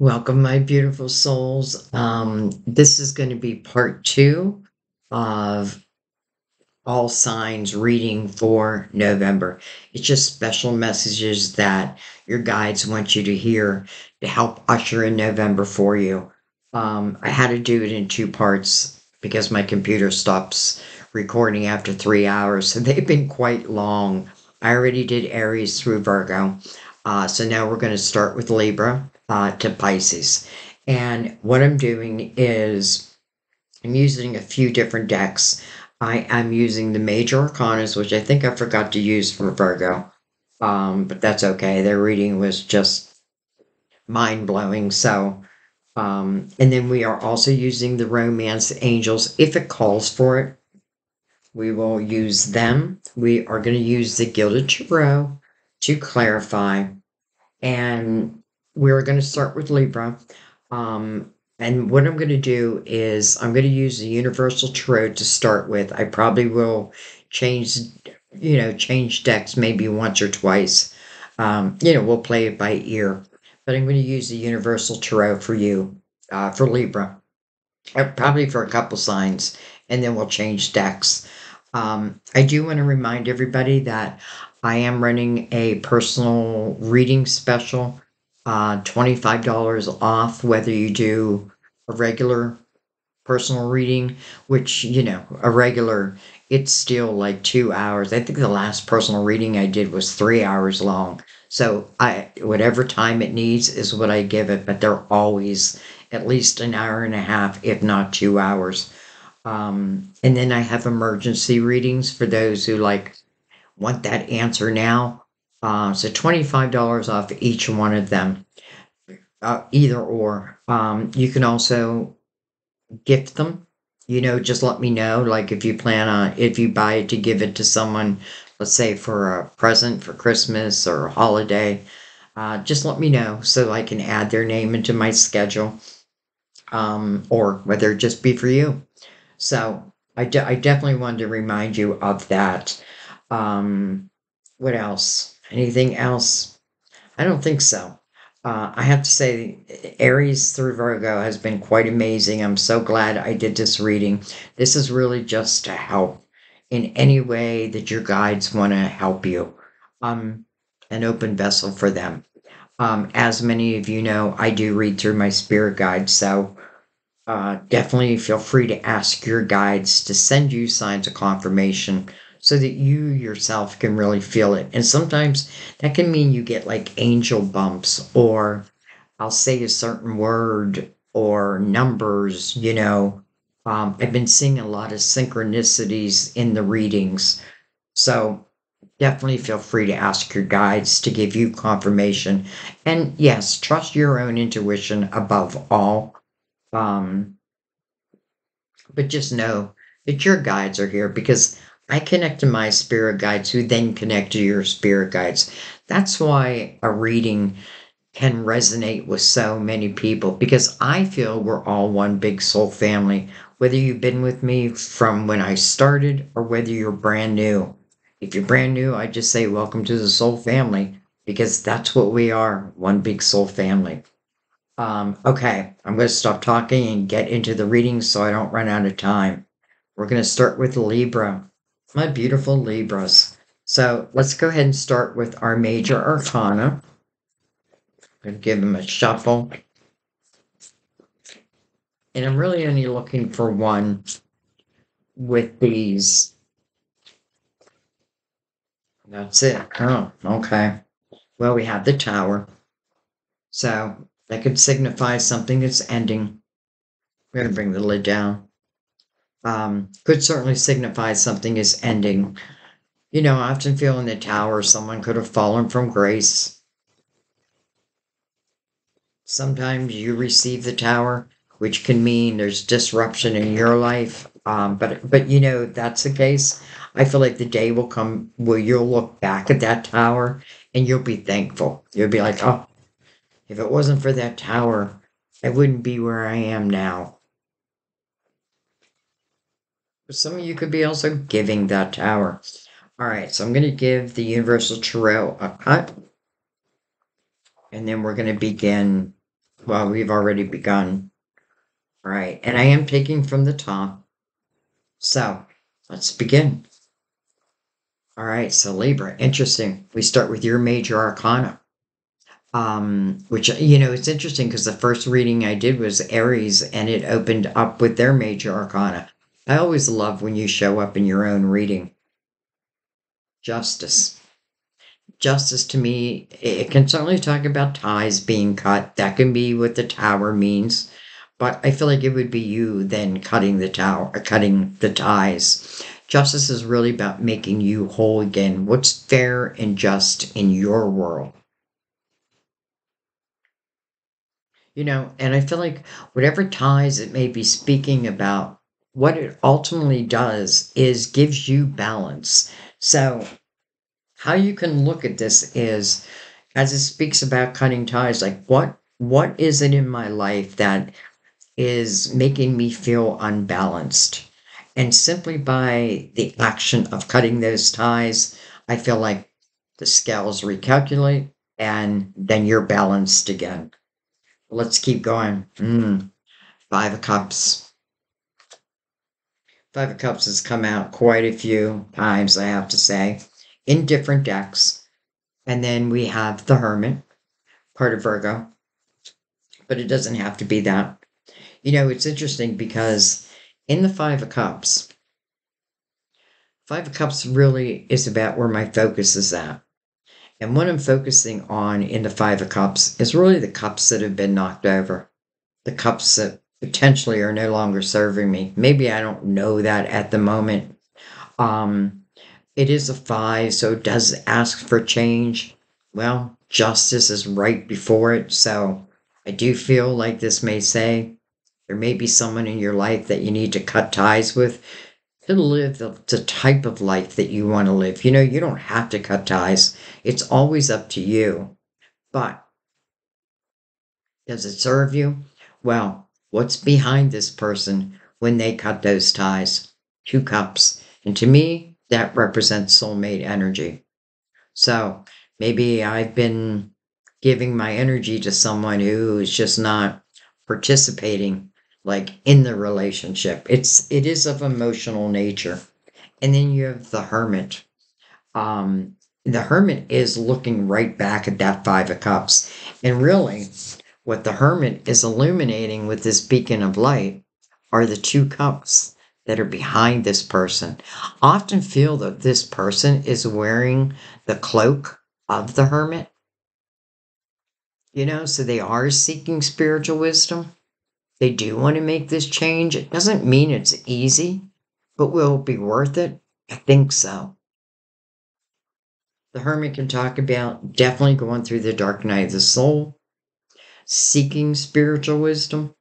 Welcome, my beautiful souls. This is going to be part 2 of all signs reading for November. It's just special messages that your guides want you to hear to help usher in November for you. I had to do it in 2 parts because my computer stops recording after 3 hours. So they've been quite long. I already did Aries through Virgo. So now we're going to start with Libra to Pisces. And what I'm doing is I'm using a few different decks. I am using the major arcana, which I think I forgot to use for Virgo. But that's okay. Their reading was just mind-blowing. So, and then we are also using the romance angels. If it calls for it, we will use them. We are going to use the Gilded Tarot to clarify. And we're going to start with Libra. And what I'm going to do is I'm going to use the universal tarot to start with. I probably will change decks maybe once or twice. We'll play it by ear. But I'm going to use the universal tarot for you, for Libra. Probably for a couple signs. And then we'll change decks. I do want to remind everybody that I am running a personal reading special. $25 off whether you do a regular personal reading, which, a regular, it's still like 2 hours. I think the last personal reading I did was 3 hours long. So whatever time it needs is what I give it, but they're always at least an hour and a half, if not 2 hours. And then I have emergency readings for those who want that answer now. So $25 off each one of them, either or. You can also gift them. Just let me know, if you plan on, if you buy it to give it to someone, let's say for a present for Christmas or a holiday, just let me know so I can add their name into my schedule, or whether it just be for you. So I definitely wanted to remind you of that. What else? Anything else? I don't think so. I have to say Aries through Virgo has been quite amazing. I'm so glad I did this reading. This is really just to help in any way that your guides want to help you. I'm an open vessel for them. As many of you know, I do read through my spirit guides. So definitely feel free to ask your guides to send you signs of confirmation, so that you yourself can really feel it. And sometimes that can mean you get angel bumps, or I'll say a certain word or numbers, I've been seeing a lot of synchronicities in the readings. So definitely feel free to ask your guides to give you confirmation. And yes, trust your own intuition above all. But just know that your guides are here, because I connect to my spirit guides, who then connect to your spirit guides. That's why a reading can resonate with so many people, because I feel we're all one big soul family, whether you've been with me from when I started or whether you're brand new. If you're brand new, I just say welcome to the soul family, because that's what we are, one big soul family. Okay, I'm going to stop talking and get into the reading so I don't run out of time. We're going to start with Libra. My beautiful Libras. So let's go ahead and start with our major arcana. I'm going to give them a shuffle. And I'm really only looking for one with these. That's it. Oh, okay. Well, we have the Tower. So that could signify something that's ending. We're going to bring the lid down. Could certainly signify something is ending. I often feel in the Tower someone could have fallen from grace. Sometimes you receive the Tower, which can mean there's disruption in your life. But if that's the case, I feel like the day will come where you'll look back at that Tower and you'll be thankful. You'll be like, oh, if it wasn't for that Tower, I wouldn't be where I am now. Some of you could be also giving that Tower. All right, so I'm going to give the universal tarot a cut. And then we're going to begin Well, we've already begun. All right, and I am taking from the top. So let's begin. All right, so Libra, interesting. We start with your major arcana, which, you know, it's interesting because the first reading I did was Aries, and it opened up with their major arcana. I always love when you show up in your own reading. Justice. Justice, to me, it can certainly talk about ties being cut. That can be what the tower means. But I feel like it would be you then cutting the tower, cutting the ties. Justice is really about making you whole again. What's fair and just in your world? You know, and I feel like whatever ties it may be speaking about, what it ultimately does is gives you balance. So how you can look at this is, as it speaks about cutting ties, like what is it in my life that is making me feel unbalanced? And simply by the action of cutting those ties, I feel like the scales recalculate and then you're balanced again. Let's keep going. Five of Cups. Five of Cups has come out quite a few times, I have to say, in different decks. And then we have the Hermit, part of Virgo. But it doesn't have to be that. You know, it's interesting because in the Five of Cups really is about where my focus is at. And what I'm focusing on in the Five of Cups is really the cups that have been knocked over, the cups that potentially are no longer serving me. Maybe I don't know that at the moment. It is a five, so it does ask for change. Well, justice is right before it, so I do feel like this may say, there may be someone in your life that you need to cut ties with to live the type of life that you want to live. You know, you don't have to cut ties. It's always up to you. But does it serve you? Well, what's behind this person when they cut those ties? Two cups. And to me, that represents soulmate energy. So maybe I've been giving my energy to someone who is just not participating like in the relationship. It is of emotional nature. And then you have the Hermit. The Hermit is looking right back at that Five of Cups. And really, what the Hermit is illuminating with this beacon of light are the two cups that are behind this person. I often feel that this person is wearing the cloak of the Hermit. You know, so they are seeking spiritual wisdom. They do want to make this change. It doesn't mean it's easy, but will it be worth it? I think so. The Hermit can talk about definitely going through the dark night of the soul, seeking spiritual wisdom.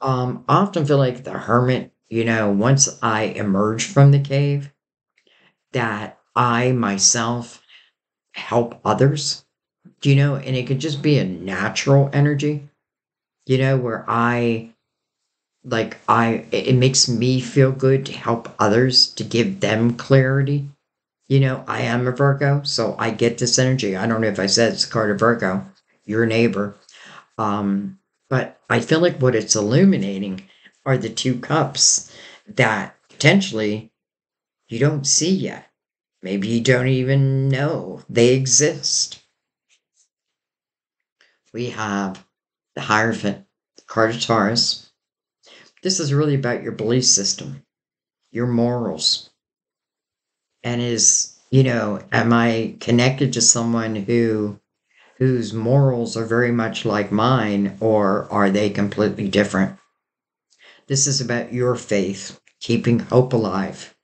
I often feel like the Hermit, you know, once I emerge from the cave, that I myself help others. Do you know, and it could just be a natural energy. You know, where it makes me feel good to help others, to give them clarity. You know, I am a Virgo, so I get this energy. I don't know if I said it's the card of Virgo, your neighbor. But I feel like what it's illuminating are the two cups that potentially you don't see yet. Maybe you don't even know they exist. We have the Hierophant, the card of Taurus. This is really about your belief system, your morals. And is, you know, am I connected to someone whose morals are very much like mine, or are they completely different? This is about your faith, keeping hope alive,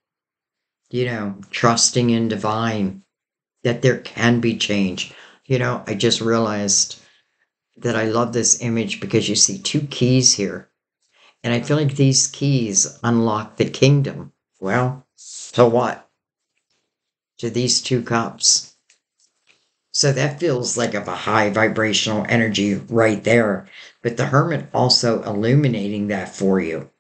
you know, trusting in divine, that there can be change. You know, I just realized that I love this image because you see two keys here. And I feel like these keys unlock the kingdom. Well, to what? To these two cups. So that feels like a high vibrational energy right there. But the Hermit also illuminating that for you.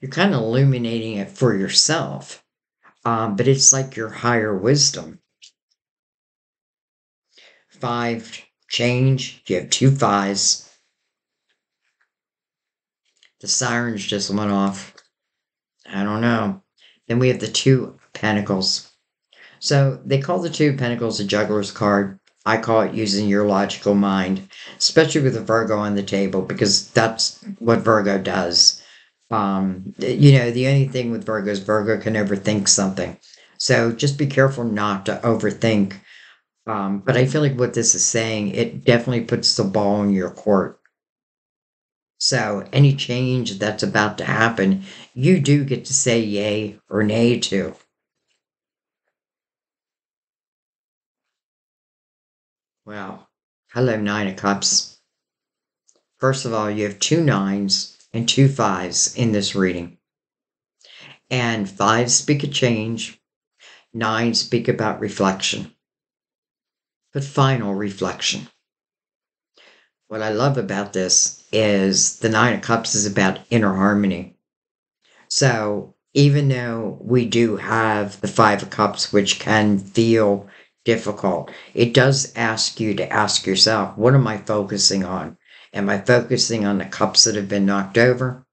You're kind of illuminating it for yourself. But it's like your higher wisdom. Five change. You have 2 5s. The sirens just went off. I don't know. Then we have the 2 Pentacles. So they call the 2 Pentacles a juggler's card. I call it using your logical mind, especially with a Virgo on the table, because that's what Virgo does. You know, the only thing with Virgo is Virgo can overthink something. So just be careful not to overthink. But I feel like what this is saying, it definitely puts the ball in your court. So any change that's about to happen, you do get to say yay or nay to. Wow. Hello, 9 of Cups. First of all, you have 2 9s and 2 5s in this reading. And 5s speak of change. 9s speak about reflection. But final reflection. What I love about this is the 9 of Cups is about inner harmony. So even though we do have the 5 of Cups, which can feel difficult, it does ask you to ask yourself, what am I focusing on? Am I focusing on the cups that have been knocked over?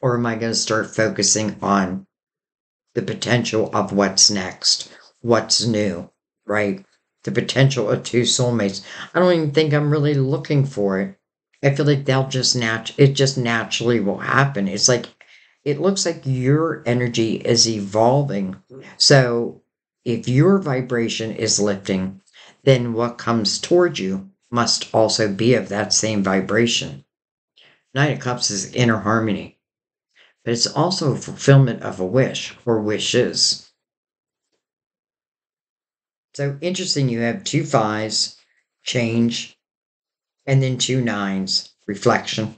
Or am I going to start focusing on the potential of what's next? What's new, right? The potential of 2 soulmates. I don't even think I'm really looking for it. I feel like they'll just naturally will happen. It's like, it looks like your energy is evolving. So if your vibration is lifting, then what comes toward you must also be of that same vibration. 9 of Cups is inner harmony, but it's also fulfillment of a wish or wishes. So interesting, you have 2 5s, change, and then 2 9s, reflection.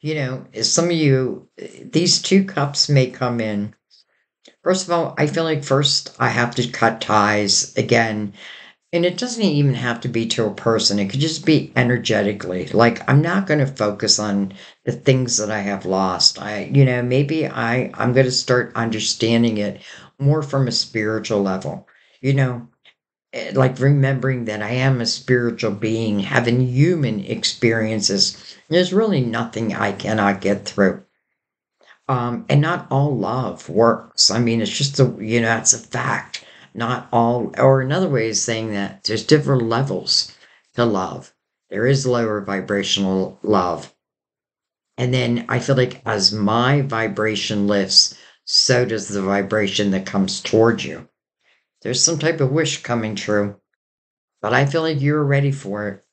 You know, some of you, these 2 cups may come in. First of all, I feel like first I have to cut ties again. And it doesn't even have to be to a person. It could just be energetically. Like, I'm not going to focus on the things that I have lost. You know, maybe I'm going to start understanding it more from a spiritual level. You know, like remembering that I am a spiritual being, having human experiences. There's really nothing I cannot get through. And not all love works. I mean, it's just, you know, it's a fact. Not all, or another way is saying that there's different levels to love. There is lower vibrational love. And then I feel like as my vibration lifts, so does the vibration that comes towards you. There's some type of wish coming true, but I feel like you're ready for it.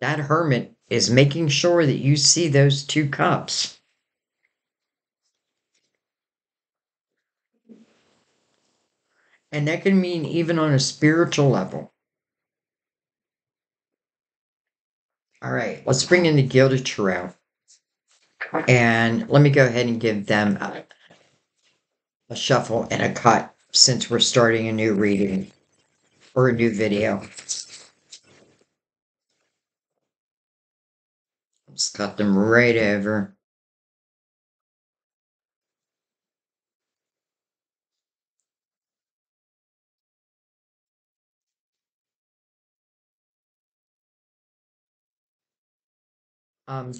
That hermit is making sure that you see those 2 cups. And that can mean even on a spiritual level. All right, let's bring in the Gilded Tarot. And let me go ahead and give them a shuffle and a cut since we're starting a new reading or a new video. Let's cut them right over.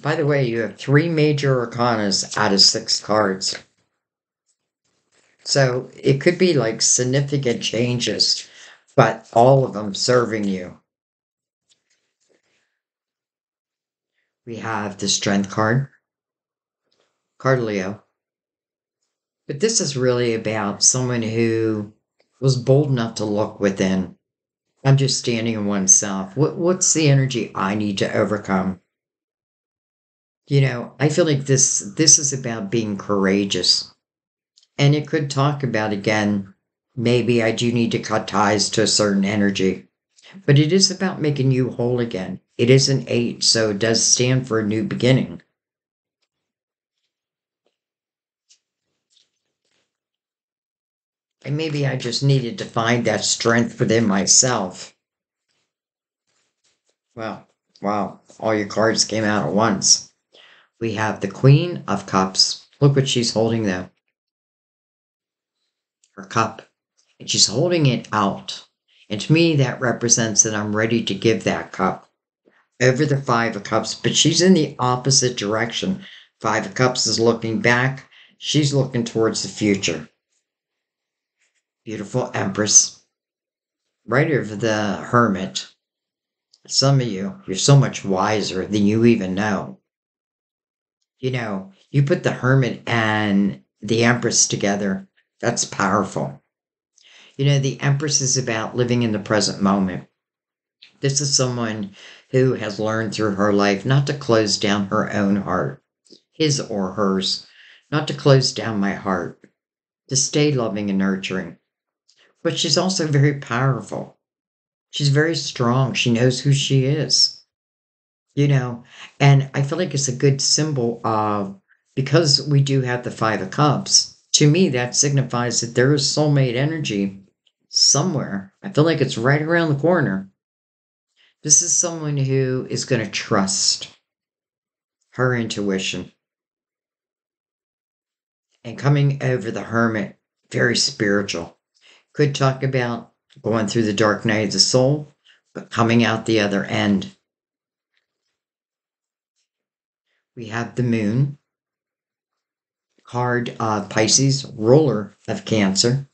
By the way, you have 3 major arcanas out of 6 cards. So it could be like significant changes, but all of them serving you. We have the Strength card, Card Leo. But this is really about someone who was bold enough to look within, understanding oneself. What's the energy I need to overcome? You know, I feel like this is about being courageous. And it could talk about, again, maybe I do need to cut ties to a certain energy. But it is about making you whole again. It is an 8, so it does stand for a new beginning. And maybe I just needed to find that strength within myself. Well, wow, all your cards came out at once. We have the Queen of Cups. Look what she's holding, though. her cup, and she's holding it out. And to me, that represents that I'm ready to give that cup over the Five of Cups, but she's in the opposite direction. Five of Cups is looking back. She's looking towards the future. Beautiful Empress. Right over the Hermit. Some of you, you're so much wiser than you even know. You know, you put the Hermit and the Empress together. That's powerful. You know, the Empress is about living in the present moment. This is someone who has learned through her life not to close down her own heart, his or hers, not to close down my heart, to stay loving and nurturing. But she's also very powerful. She's very strong. She knows who she is, you know, and I feel like it's a good symbol of, because we do have the Five of Cups, to me, that signifies that there is soulmate energy somewhere. I feel like it's right around the corner. This is someone who is going to trust her intuition. And coming over the Hermit, very spiritual. Could talk about going through the dark night of the soul, but coming out the other end. We have the Moon. Card of Pisces, ruler of Cancer.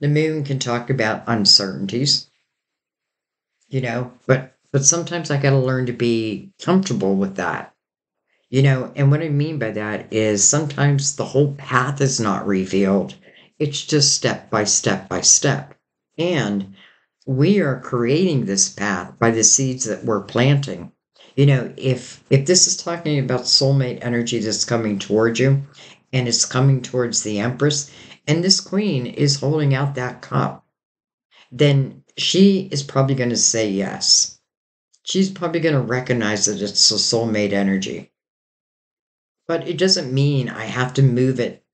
The Moon can talk about uncertainties, you know, but sometimes I got to learn to be comfortable with that, you know, and what I mean by that is sometimes the whole path is not revealed. It's just step by step by step. And we are creating this path by the seeds that we're planting. You know, if this is talking about soulmate energy that's coming towards you, and it's coming towards the Empress, and this Queen is holding out that cup, then she is probably going to say yes. She's probably going to recognize that it's a soulmate energy. But it doesn't mean I have to move it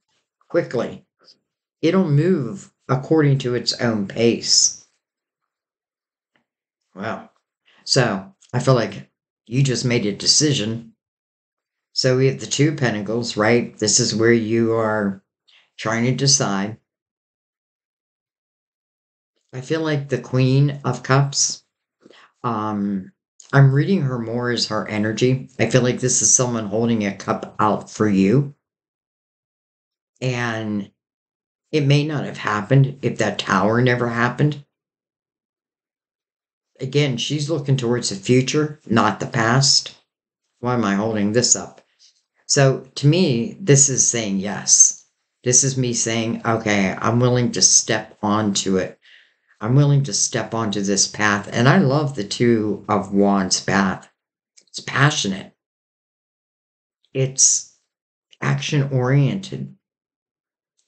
quickly. It'll move according to its own pace. Wow. So I feel like you just made a decision. So we have the Two Pentacles, right? This is where you are trying to decide. I feel like the Queen of Cups, I'm reading her more as her energy. I feel like this is someone holding a cup out for you. And it may not have happened if that Tower never happened. Again, she's looking towards the future, not the past. Why am I holding this up? So to me, this is saying yes. This is me saying, okay, I'm willing to step onto it. I'm willing to step onto this path. And I love the Two of Wands path. It's passionate. It's action-oriented.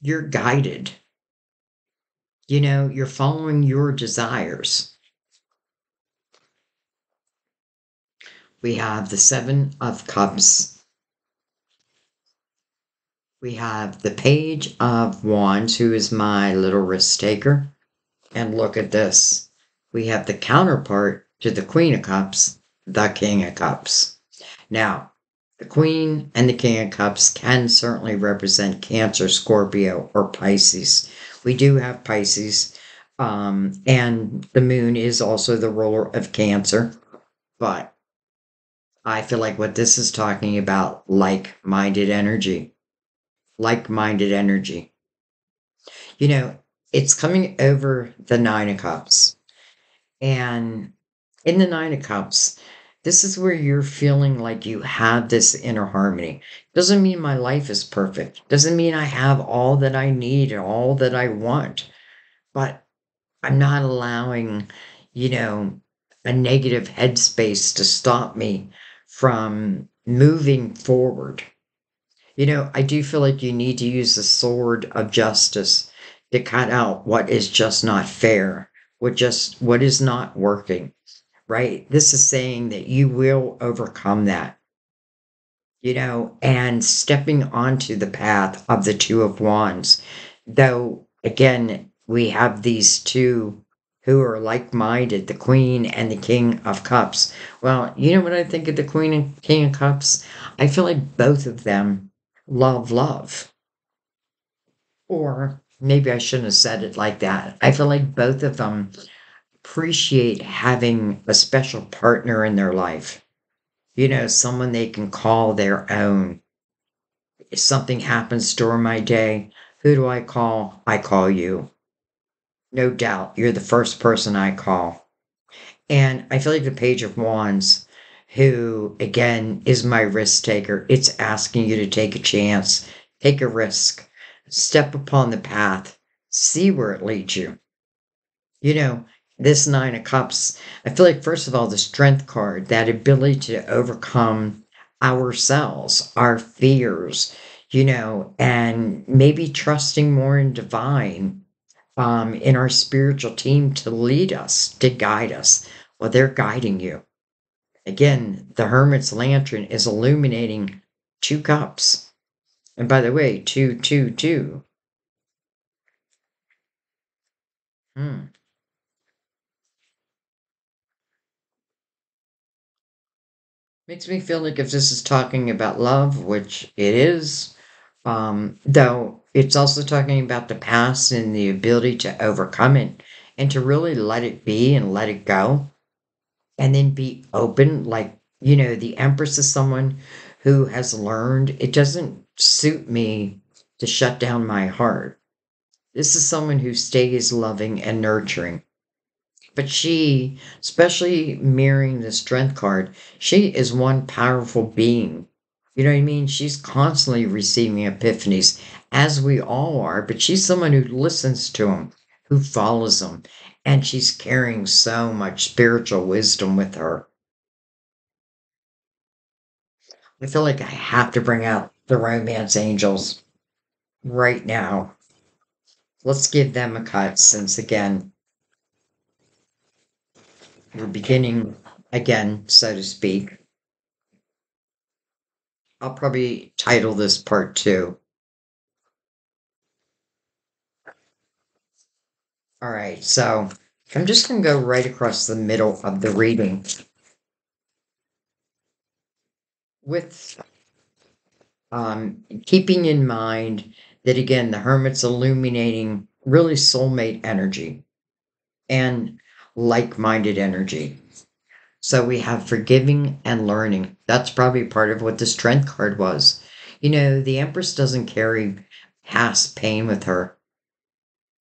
You're guided. You know, you're following your desires. We have the Seven of Cups. We have the Page of Wands, who is my little risk taker. And look at this. We have the counterpart to the Queen of Cups, the King of Cups. Now, the Queen and the King of Cups can certainly represent Cancer, Scorpio, or Pisces. We do have Pisces, and the Moon is also the ruler of Cancer, but I feel like what this is talking about, like-minded energy. Like-minded energy. You know, it's coming over the Nine of Cups. And in the Nine of Cups, this is where you're feeling like you have this inner harmony. Doesn't mean my life is perfect. Doesn't mean I have all that I need and all that I want. But I'm not allowing, you know, a negative headspace to stop me from moving forward. You know, I do feel like you need to use the sword of justice to cut out what is just not fair, what is not working, right? This is saying that you will overcome that, you know, and stepping onto the path of the Two of Wands. Though, again, we have these two who are like-minded, the Queen and the King of Cups. Well, you know what I think of the Queen and King of Cups? I feel like both of them love. Or maybe I shouldn't have said it like that. I feel like both of them appreciate having a special partner in their life. You know, someone they can call their own. If something happens during my day, who do I call? I call you. No doubt, you're the first person I call. And I feel like the Page of Wands, who, again, is my risk taker. It's asking you to take a chance, take a risk, step upon the path, see where it leads you. You know, this Nine of Cups, I feel like, first of all, the Strength card, that ability to overcome ourselves, our fears, you know, and maybe trusting more in divine, in our spiritual team to lead us, to guide us. Well, they're guiding you. Again, the Hermit's lantern is illuminating two cups. And by the way, 222. Makes me feel like if this is talking about love, which it is, though it's also talking about the past and the ability to overcome it and to really let it be and let it go. And then be open, like, you know, the Empress is someone who has learned it doesn't suit me to shut down my heart. This is someone who stays loving and nurturing. But she, especially mirroring the Strength card, she is one powerful being. You know what I mean? She's constantly receiving epiphanies, as we all are, but she's someone who listens to them, who follows them. And she's carrying so much spiritual wisdom with her. I feel like I have to bring out the romance angels right now. Let's give them a cut, since, again, we're beginning again, so to speak. I'll probably title this part 2. All right, so I'm just going to go right across the middle of the reading with keeping in mind that, again, the Hermit's illuminating really soulmate energy and like-minded energy. So we have forgiving and learning. That's probably part of what the Strength card was. You know, the Empress doesn't carry past pain with her.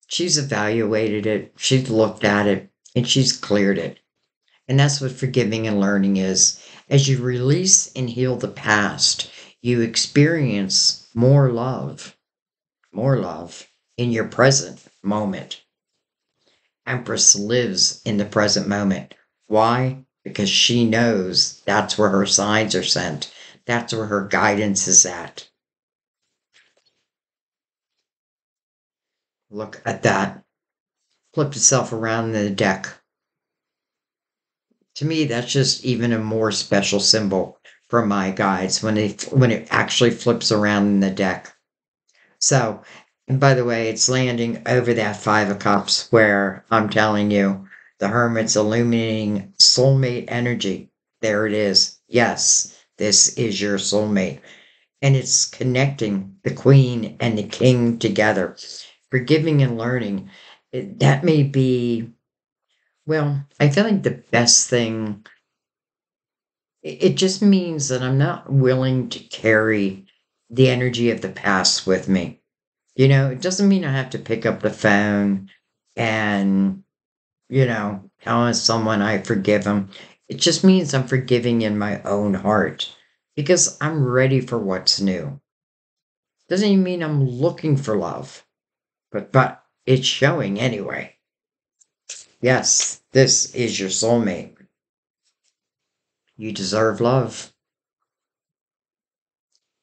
She's evaluated it, she's looked at it, and she's cleared it. And that's what forgiving and learning is. As you release and heal the past, you experience more love in your present moment. Empress lives in the present moment. Why? Because she knows that's where her signs are sent. That's where her guidance is at. Look at that. Flipped itself around the deck. To me, that's just even a more special symbol for my guides when it actually flips around in the deck. So, and by the way, it's landing over that Five of Cups where I'm telling you, the Hermit's illuminating soulmate energy. There it is. Yes, this is your soulmate. And it's connecting the Queen and the King together. Forgiving and learning, that may be, well, I feel like the best thing, it just means that I'm not willing to carry the energy of the past with me. You know, it doesn't mean I have to pick up the phone and, you know, tell someone I forgive them. It just means I'm forgiving in my own heart because I'm ready for what's new. Doesn't even mean I'm looking for love. But it's showing anyway. Yes, this is your soulmate. You deserve love.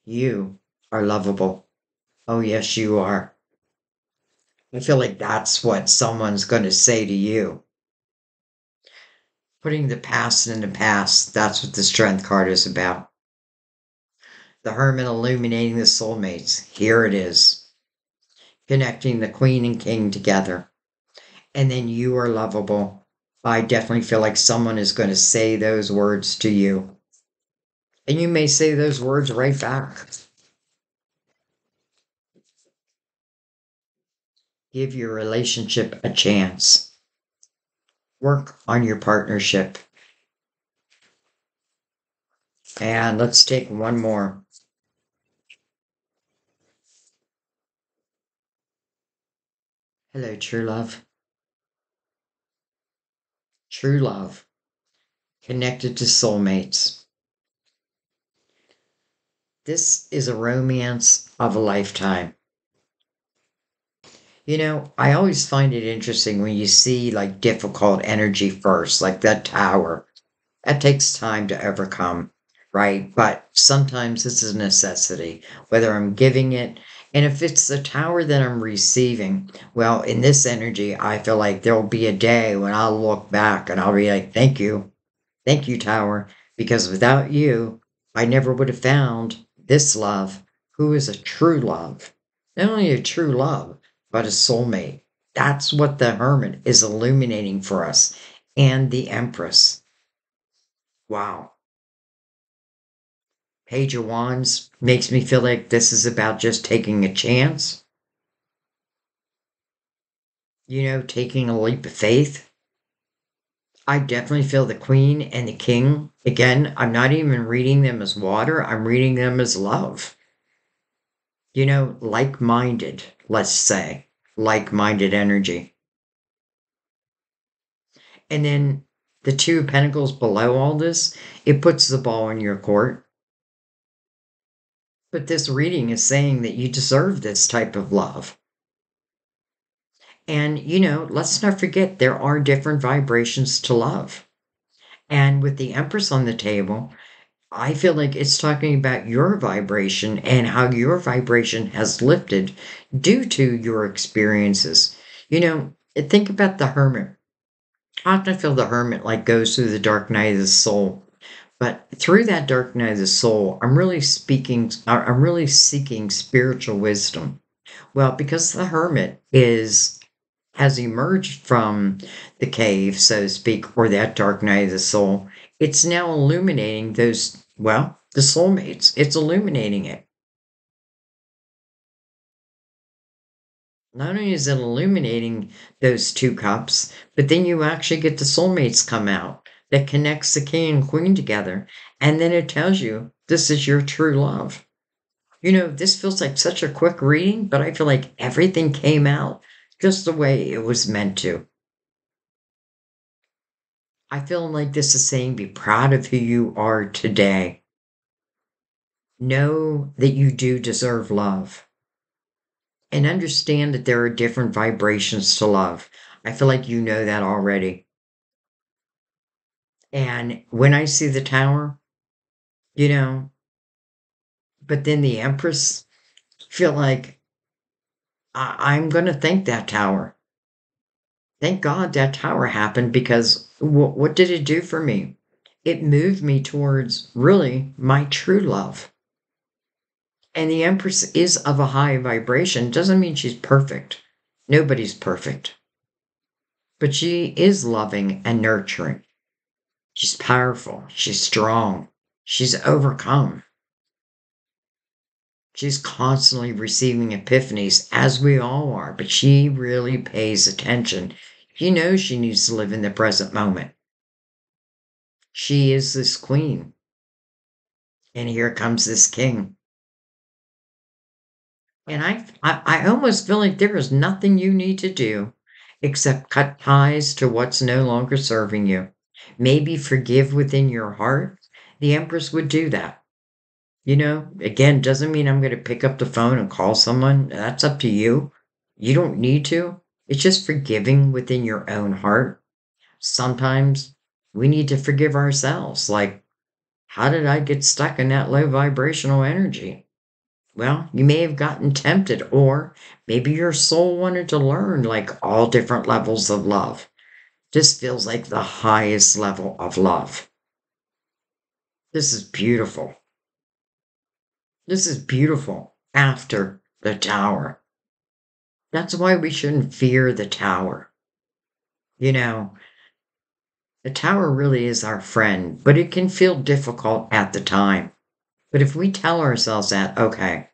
You are lovable. Oh, yes, you are. I feel like that's what someone's going to say to you. Putting the past in the past, that's what the Strength card is about. The Hermit illuminating the soulmates. Here it is. Connecting the Queen and King together. And then you are lovable. I definitely feel like someone is going to say those words to you. And you may say those words right back. Give your relationship a chance. Work on your partnership. And let's take one more. Hello, true love. True love. Connected to soulmates. This is a romance of a lifetime. You know, I always find it interesting when you see like difficult energy first, like that tower. That takes time to overcome. Right? But sometimes this is a necessity, whether I'm giving it. And if it's the tower that I'm receiving, well, in this energy, I feel like there'll be a day when I'll look back and I'll be like, thank you. Thank you, tower. Because without you, I never would have found this love, who is a true love. Not only a true love, but a soulmate. That's what the Hermit is illuminating for us. And the Empress. Wow. Page of Wands makes me feel like this is about just taking a chance. You know, taking a leap of faith. I definitely feel the Queen and the King. Again, I'm not even reading them as water. I'm reading them as love. You know, like-minded, let's say. Like-minded energy. And then the Two of Pentacles below all this, it puts the ball in your court. But this reading is saying that you deserve this type of love. And, you know, let's not forget there are different vibrations to love. And with the Empress on the table, I feel like it's talking about your vibration and how your vibration has lifted due to your experiences. You know, think about the Hermit. I often feel the Hermit like goes through the dark night of the soul. But through that dark night of the soul, I'm really seeking spiritual wisdom. Well, because the Hermit has emerged from the cave, so to speak, or that dark night of the soul, it's now illuminating those, well, the soulmates. It's illuminating it. Not only is it illuminating those two cups, but then you actually get the soulmates come out. That connects the King and Queen together. And then it tells you, this is your true love. You know, this feels like such a quick reading, but I feel like everything came out just the way it was meant to. I feel like this is saying, be proud of who you are today. Know that you do deserve love. And understand that there are different vibrations to love. I feel like you know that already. And when I see the tower, you know, but then the Empress, feel like I'm going to thank that tower. Thank God that tower happened, because what did it do for me? It moved me towards really my true love. And the Empress is of a high vibration. Doesn't mean she's perfect. Nobody's perfect. But she is loving and nurturing. She's powerful. She's strong. She's overcome. She's constantly receiving epiphanies, as we all are, but she really pays attention. She knows she needs to live in the present moment. She is this Queen. And here comes this King. And I almost feel like there is nothing you need to do except cut ties to what's no longer serving you. Maybe forgive within your heart. The Empress would do that. You know, again, doesn't mean I'm going to pick up the phone and call someone. That's up to you. You don't need to. It's just forgiving within your own heart. Sometimes we need to forgive ourselves. Like, how did I get stuck in that low vibrational energy? Well, you may have gotten tempted, or maybe your soul wanted to learn like all different levels of love. This feels like the highest level of love. This is beautiful. This is beautiful after the tower. That's why we shouldn't fear the tower. You know, the tower really is our friend, but it can feel difficult at the time. But if we tell ourselves that, okay,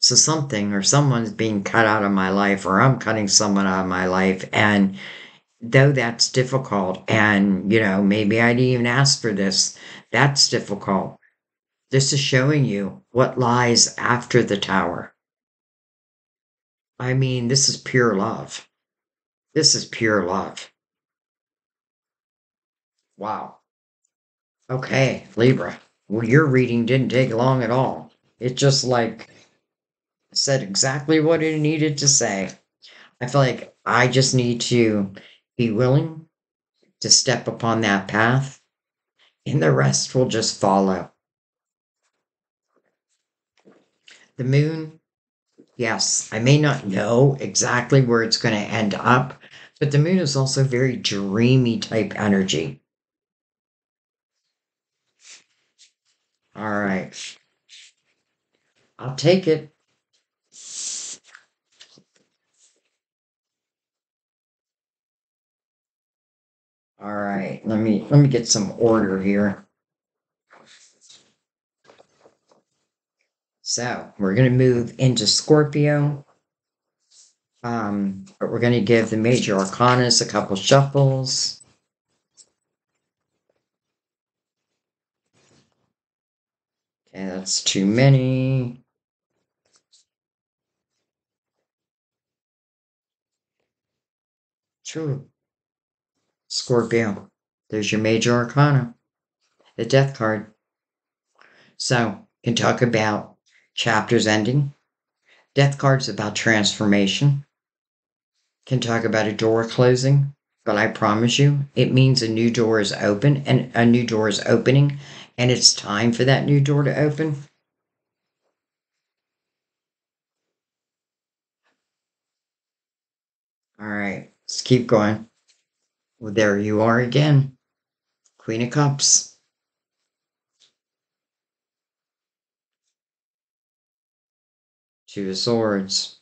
So something or someone's being cut out of my life, or I'm cutting someone out of my life. And though that's difficult, and, you know, maybe I didn't even ask for this, that's difficult. This is showing you what lies after the tower. I mean, this is pure love. This is pure love. Wow. Okay, Libra. Well, your reading didn't take long at all. It just, like, said exactly what it needed to say. I feel like I just need to be willing to step upon that path, and the rest will just follow. The moon, yes, I may not know exactly where it's going to end up, but the moon is also very dreamy type energy. All right. I'll take it. All right, let me get some order here. So we're going to move into Scorpio. But we're going to give the major arcana a couple shuffles. Okay, that's too many. True. Scorpio, there's your major arcana, the death card. So you can talk about chapters ending. Death card's about transformation. Can talk about a door closing, but I promise you, it means a new door is open, and a new door is opening, and it's time for that new door to open. All right, let's keep going. Well, there you are again. Queen of Cups. Two of Swords.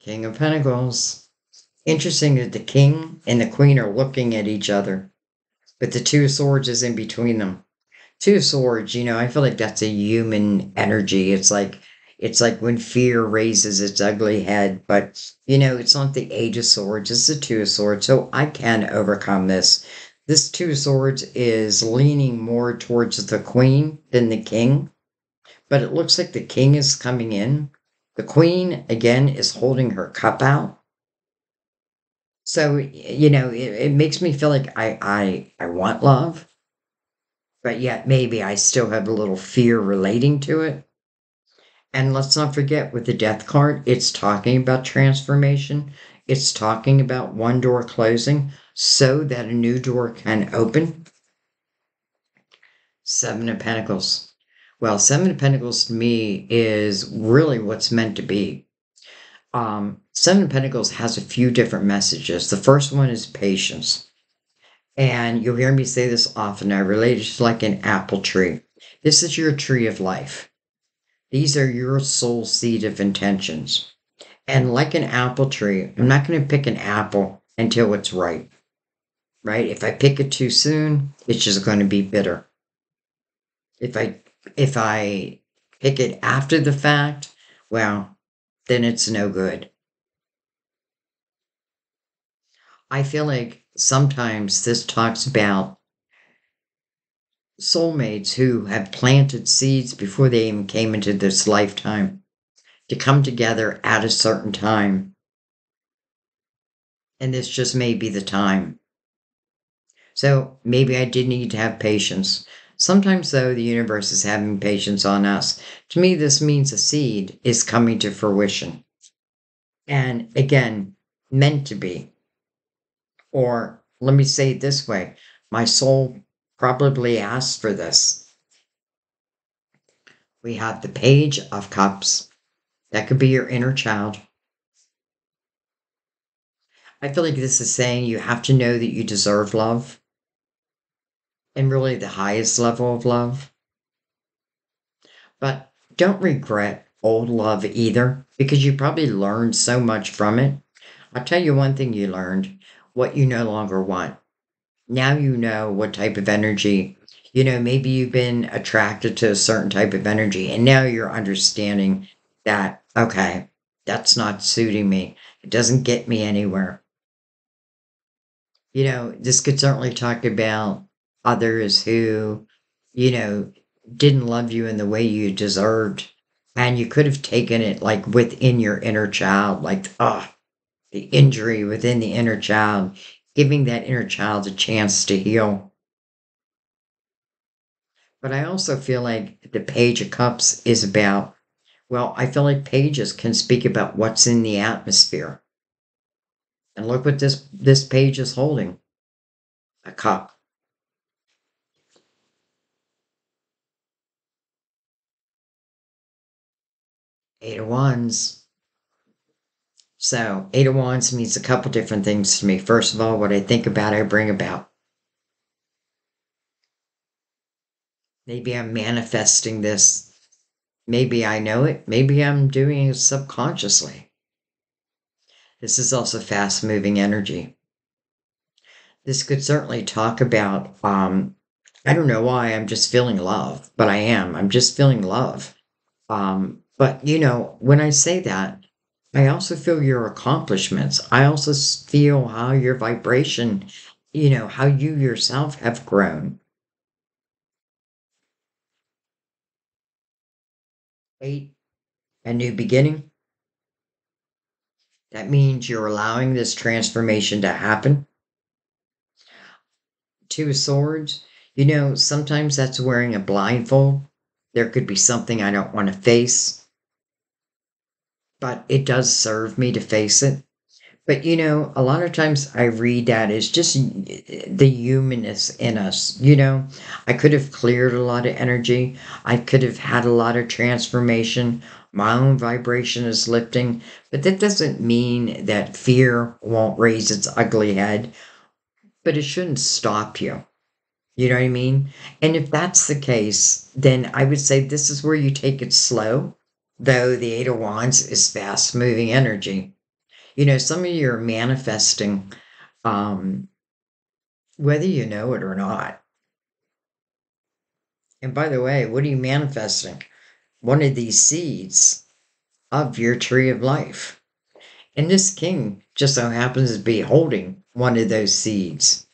King of Pentacles. Interesting that the King and the Queen are looking at each other, but the Two of Swords is in between them. Two of Swords, you know, I feel like that's a human energy. It's like when fear raises its ugly head, but, you know, it's not the Eight of Swords, it's the Two of Swords, so I can overcome this. This Two of Swords is leaning more towards the Queen than the King, but it looks like the King is coming in. The Queen, again, is holding her cup out. So, you know, it makes me feel like I want love, but yet maybe I still have a little fear relating to it. And let's not forget, with the death card, it's talking about transformation. It's talking about one door closing so that a new door can open. Seven of Pentacles. Well, Seven of Pentacles to me is really what's meant to be. Seven of Pentacles has a few different messages. The first one is patience. And you'll hear me say this often. I relate it to like an apple tree. This is your tree of life. These are your soul seed of intentions. And like an apple tree, I'm not going to pick an apple until it's ripe, right? If I pick it too soon, it's just going to be bitter. If I pick it after the fact, well, then it's no good. I feel like sometimes this talks about soulmates who have planted seeds before they even came into this lifetime to come together at a certain time. And this just may be the time. So maybe I did need to have patience. Sometimes, though, the universe is having patience on us. To me, this means a seed is coming to fruition. And again, meant to be. Or let me say it this way, my soul probably asked for this. We have the Page of Cups. That could be your inner child. I feel like this is saying you have to know that you deserve love, and really the highest level of love. But don't regret old love either, because you probably learned so much from it. I'll tell you one thing you learned, what you no longer want. Now you know what type of energy. Maybe you've been attracted to a certain type of energy, and now you're understanding that, okay, that's not suiting me. It doesn't get me anywhere. This could certainly talk about others who, didn't love you in the way you deserved. And you could have taken it like within your inner child, like, oh, the injury within the inner child, giving that inner child a chance to heal. But I also feel like the Page of Cups is about, well, I feel like pages can speak about what's in the atmosphere. And look what this page is holding, a cup. Eight of Wands. So, Eight of Wands means a couple different things to me. First of all, what I think about, I bring about. Maybe I'm manifesting this. Maybe I know it. Maybe I'm doing it subconsciously. This is also fast-moving energy. This could certainly talk about, I don't know why, I'm just feeling love, but I am. I'm just feeling love. But, when I say that, I also feel your accomplishments. I also feel how your vibration, how you yourself have grown. Eight, a new beginning. That means you're allowing this transformation to happen. Two of Swords. Sometimes that's wearing a blindfold. There could be something I don't want to face, but it does serve me to face it. But, a lot of times I read that as just the humanness in us. I could have cleared a lot of energy. I could have had a lot of transformation. My own vibration is lifting. But that doesn't mean that fear won't raise its ugly head. But it shouldn't stop you. You know what I mean? And if that's the case, then I would say this is where you take it slow. Though the Eight of Wands is fast-moving energy. Some of you are manifesting, whether you know it or not. And by the way, what are you manifesting? One of these seeds of your tree of life. And this king just so happens to be holding one of those seeds.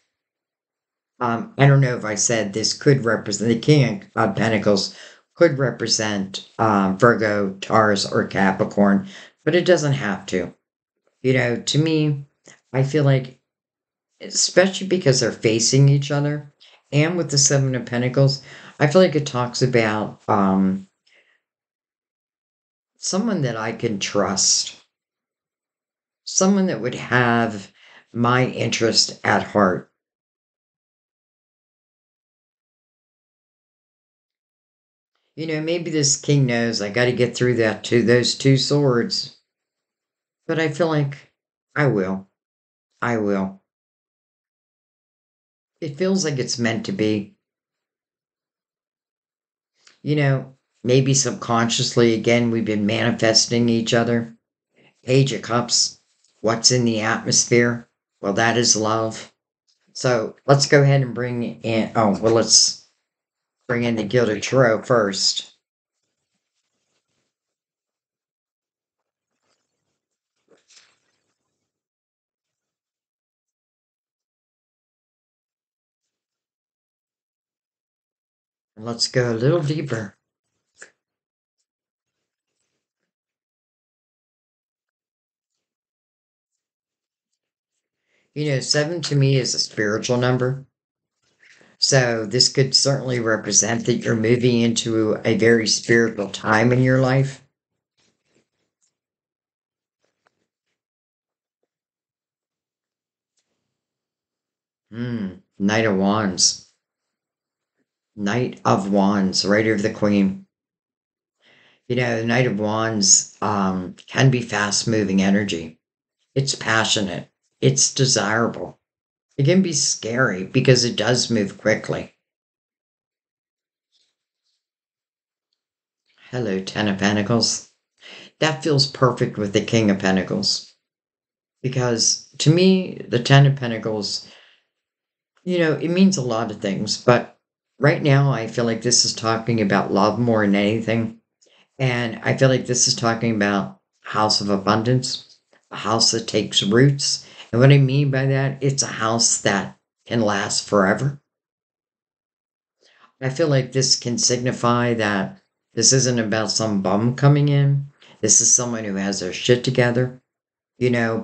I don't know if I said this could represent, the King of Pentacles could represent Virgo, Taurus, or Capricorn, but it doesn't have to. To me, I feel like, especially because they're facing each other, and with the Seven of Pentacles, I feel like it talks about someone that I can trust, someone that would have my interest at heart. Maybe this king knows I got to get through that to those two swords. But I feel like I will. I will. It feels like it's meant to be. Maybe subconsciously, again, we've been manifesting each other. Page of Cups. What's in the atmosphere? Well, that is love. So let's go ahead and bring in. Oh, well, let's bring in the Gilded Tarot first. Let's go a little deeper. Seven to me is a spiritual number. So this could certainly represent that you're moving into a very spiritual time in your life. Knight of Wands. Knight of Wands, right over the Queen. The Knight of Wands can be fast-moving energy. It's passionate. It's desirable. It can be scary because it does move quickly. Hello, Ten of Pentacles. That feels perfect with the King of Pentacles. Because, to me, the Ten of Pentacles it means a lot of things, but right now I feel like this is talking about love more than anything. And I feel like this is talking about house of abundance, a house that takes roots. And what I mean by that, it's a house that can last forever. I feel like this can signify that this isn't about some bum coming in. This is someone who has their shit together,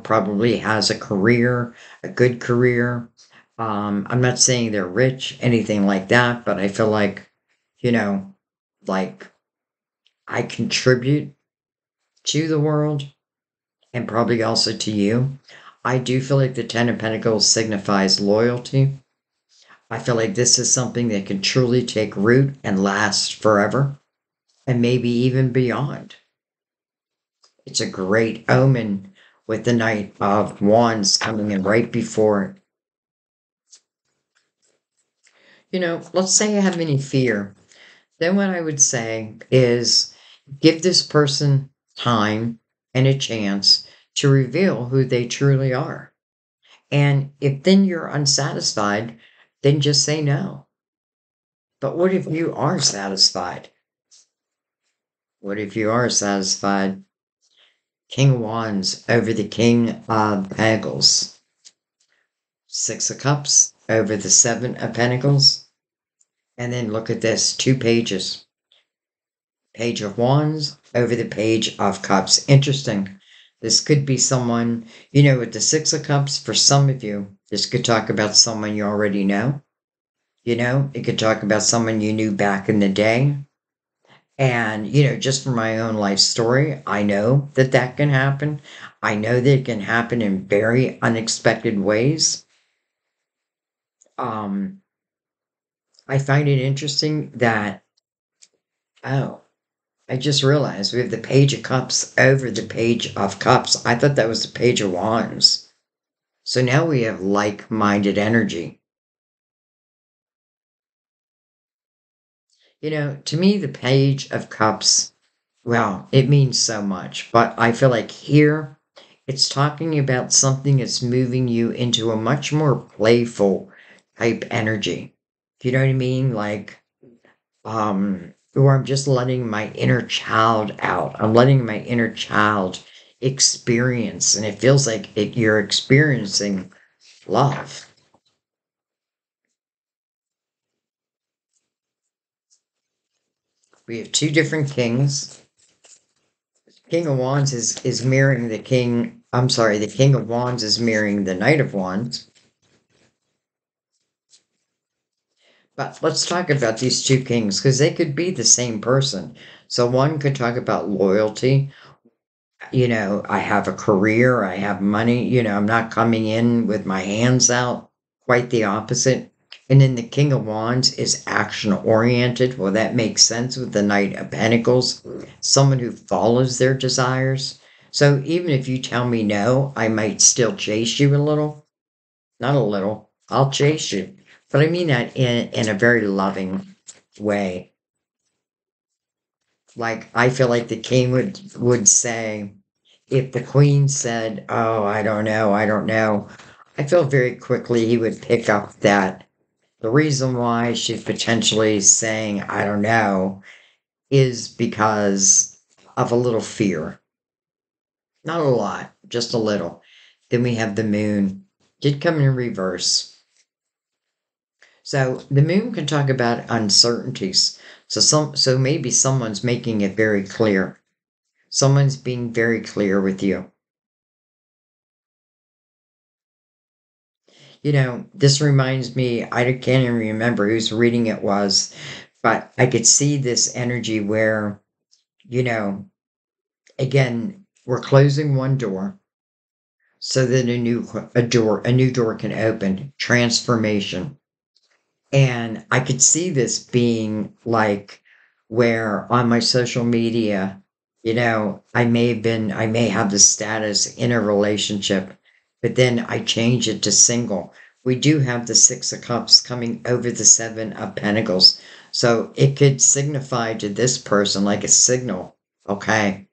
probably has a career, a good career. I'm not saying they're rich, anything like that, but I feel like, like I contribute to the world and probably also to you. I do feel like the Ten of Pentacles signifies loyalty. I feel like this is something that can truly take root and last forever and maybe even beyond. It's a great omen with the Knight of Wands coming in right before it. Let's say I have any fear. Then what I would say is give this person time and a chance to reveal who they truly are. And if then you're unsatisfied, then just say no. But what if you are satisfied? What if you are satisfied? King of Wands over the King of Pentacles. Six of Cups over the Seven of Pentacles. And then look at this, two pages. Page of Wands over the Page of Cups. Interesting. This could be someone, with the Six of Cups, for some of you, this could talk about someone you already know. It could talk about someone you knew back in the day. And, just from my own life story, I know that that can happen. I know that it can happen in very unexpected ways. I find it interesting that, I just realized we have the Page of Cups over the Page of Cups. I thought that was the Page of Wands. So now we have like-minded energy. To me, the Page of Cups, well, it means so much. But I feel like here, it's talking about something that's moving you into a much more playful type energy. You know what I mean? Like, or I'm just letting my inner child out. I'm letting my inner child experience. And it feels like you're experiencing love. We have two different kings. King of Wands is mirroring the king. I'm sorry, the King of Wands is mirroring the Knight of Wands. But let's talk about these two kings, because they could be the same person. So one could talk about loyalty. I have a career, I have money, I'm not coming in with my hands out. Quite the opposite. And then the King of Wands is action-oriented. Well, that makes sense with the Knight of Pentacles, someone who follows their desires. So even if you tell me no, I might still chase you a little. Not a little. I'll chase you. But I mean that in a very loving way. Like, I feel like the king would say, if the queen said, oh, I don't know, I feel very quickly he would pick up that the reason why she's potentially saying, I don't know, is because of a little fear. Not a lot, just a little. Then we have the moon. Did come in reverse. So the moon can talk about uncertainties. So maybe someone's making it very clear. Someone's being very clear with you. This reminds me, I can't even remember whose reading it was, but I could see this energy where, again, we're closing one door so that a new door can open, transformation. And I could see this being like where on my social media, I may have the status in a relationship, but then I change it to single. We do have the Six of Cups coming over the Seven of Pentacles. So it could signify to this person like a signal. Okay.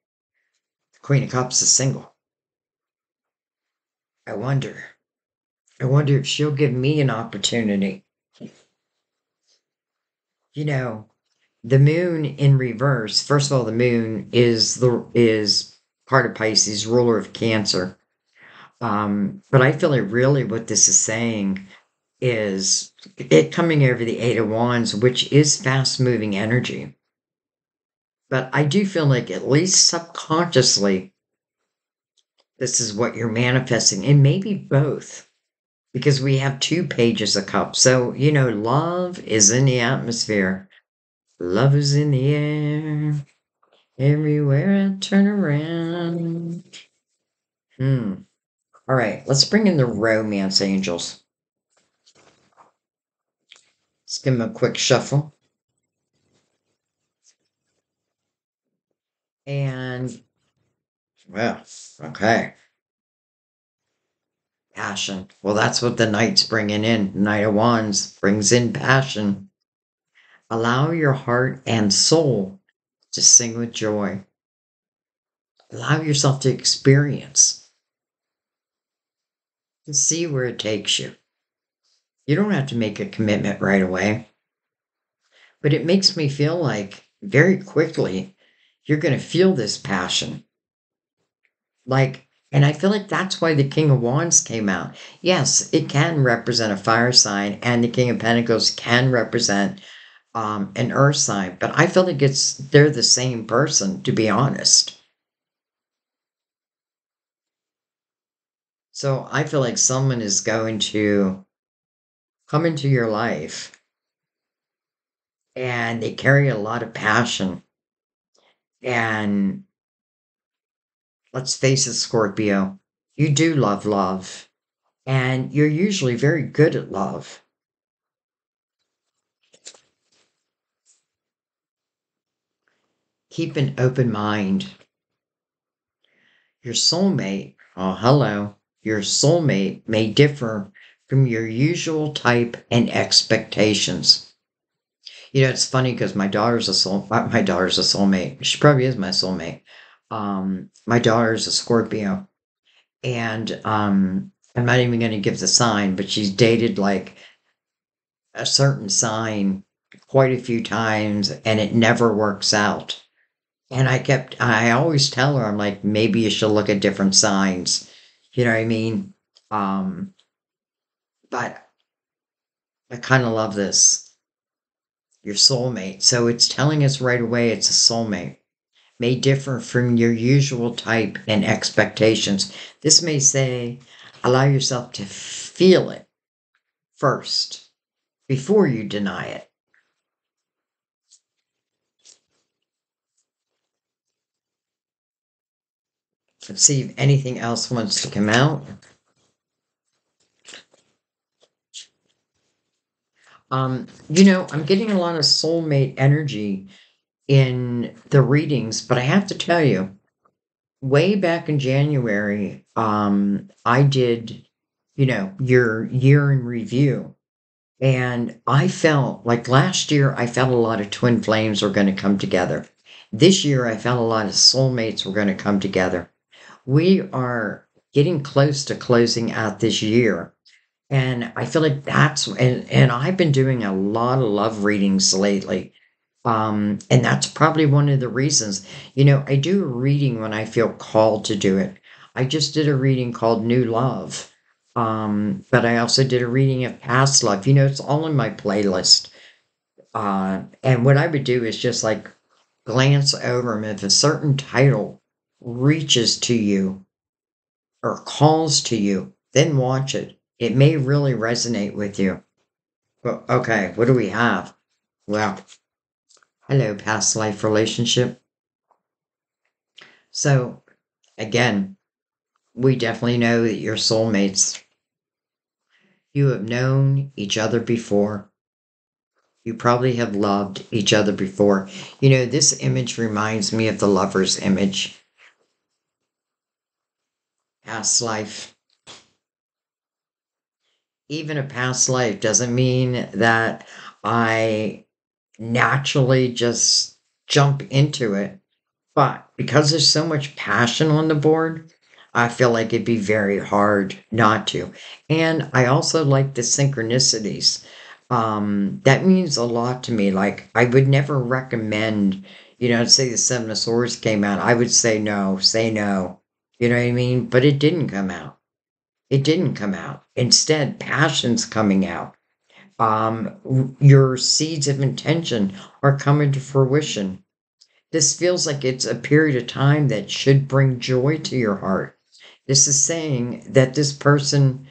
The Queen of Cups is single. I wonder. I wonder if she'll give me an opportunity. You know, the moon in reverse, first of all, the moon is part of Pisces, ruler of Cancer. But I feel like really what this is saying is it coming over the 8 of Wands, which is fast moving energy. But I do feel like at least subconsciously, this is what you're manifesting, and maybe both, because we have 2 Pages of Cups. So, you know, love is in the atmosphere. Love is in the air. Everywhere I turn around. All right, let's bring in the romance angels. Let's give them a quick shuffle. And, well, okay. Passion. Well, that's what the Knight's bringing in. Knight of Wands brings in passion. Allow your heart and soul to sing with joy. Allow yourself to experience and see where it takes you. You don't have to make a commitment right away. But it makes me feel like very quickly you're going to feel this passion. Like, and I feel like that's why the King of Wands came out. Yes, it can represent a fire sign, and the King of Pentacles can represent an earth sign. But I feel like they're the same person, to be honest. So I feel like someone is going to come into your life, and they carry a lot of passion. And let's face it, Scorpio, you do love love, and you're usually very good at love. Keep an open mind. Your soulmate, oh, hello, your soulmate may differ from your usual type and expectations. You know, it's funny because my daughter's a soulmate. She probably is my soulmate. My daughter's a Scorpio, and I'm not even going to give the sign, but she's dated like a certain sign quite a few times, and it never works out. And I always tell her, I'm like, maybe you should look at different signs. You know what I mean? But I kind of love this. Your soulmate. So it's telling us right away it's a soulmate. May differ from your usual type and expectations. This may say, allow yourself to feel it first before you deny it. Let's see if anything else wants to come out. You know, I'm getting a lot of soulmate energy in the readings, but I have to tell you, way back in January, I did, you know, your year in review, and I felt like last year I felt a lot of twin flames were going to come together. This year I felt a lot of soulmates were going to come together. We are getting close to closing out this year. And I feel like that's, and I've been doing a lot of love readings lately. And that's probably one of the reasons. You know, I do a reading when I feel called to do it. I just did a reading called New Love. But I also did a reading of Past Love. You know, it's all in my playlist. And what I would do is just like glance over them. If a certain title reaches to you or calls to you, then watch it. It may really resonate with you. Well, okay, what do we have? Well, hello, past life relationship. So, again, we definitely know that you're soulmates. You have known each other before. You probably have loved each other before. You know, this image reminds me of the lover's image. Past life. Even a past life doesn't mean that I naturally just jump into it. But because there's so much passion on the board, I feel like it'd be very hard not to. And I also like the synchronicities. That means a lot to me. Like, I would never recommend, you know, say the Seven of Swords came out. I would say no, say no. You know what I mean? But it didn't come out. It didn't come out. Instead, passion's coming out. Your seeds of intention are coming to fruition. This feels like it's a period of time that should bring joy to your heart. This is saying that this person,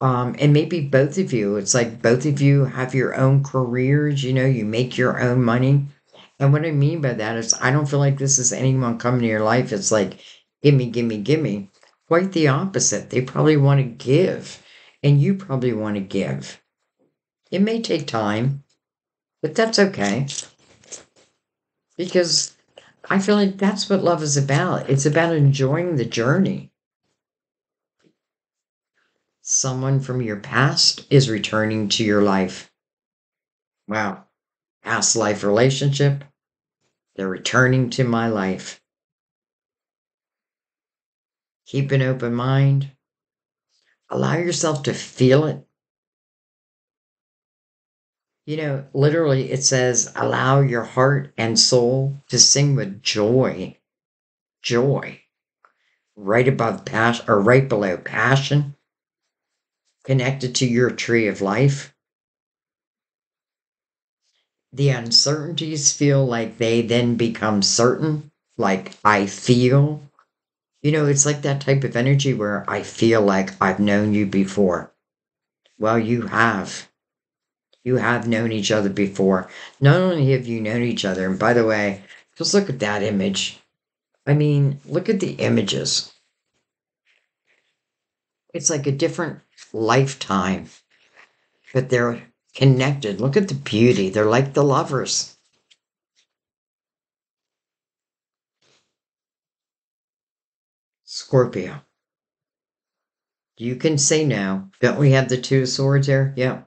and maybe both of you, it's like both of you have your own careers, you know, you make your own money. And what I mean by that is I don't feel like this is anyone coming to your life. It's like, gimme, gimme, gimme. Quite the opposite. They probably want to give, and you probably want to give. It may take time, but that's okay. Because I feel like that's what love is about. It's about enjoying the journey. Someone from your past is returning to your life. Wow. Past life relationship. They're returning to my life. Keep an open mind. Allow yourself to feel it. You know, literally it says, allow your heart and soul to sing with joy. Joy. Right above passion, or right below passion. Connected to your tree of life. The uncertainties feel like they then become certain. Like, I feel. You know, it's like that type of energy where I feel like I've known you before. Well, you have. You have known each other before. Not only have you known each other, and by the way, just look at that image. I mean, look at the images. It's like a different lifetime, but they're connected. Look at the beauty. They're like the lovers. Scorpio. You can say no. Don't we have the Two of Swords there? Yeah.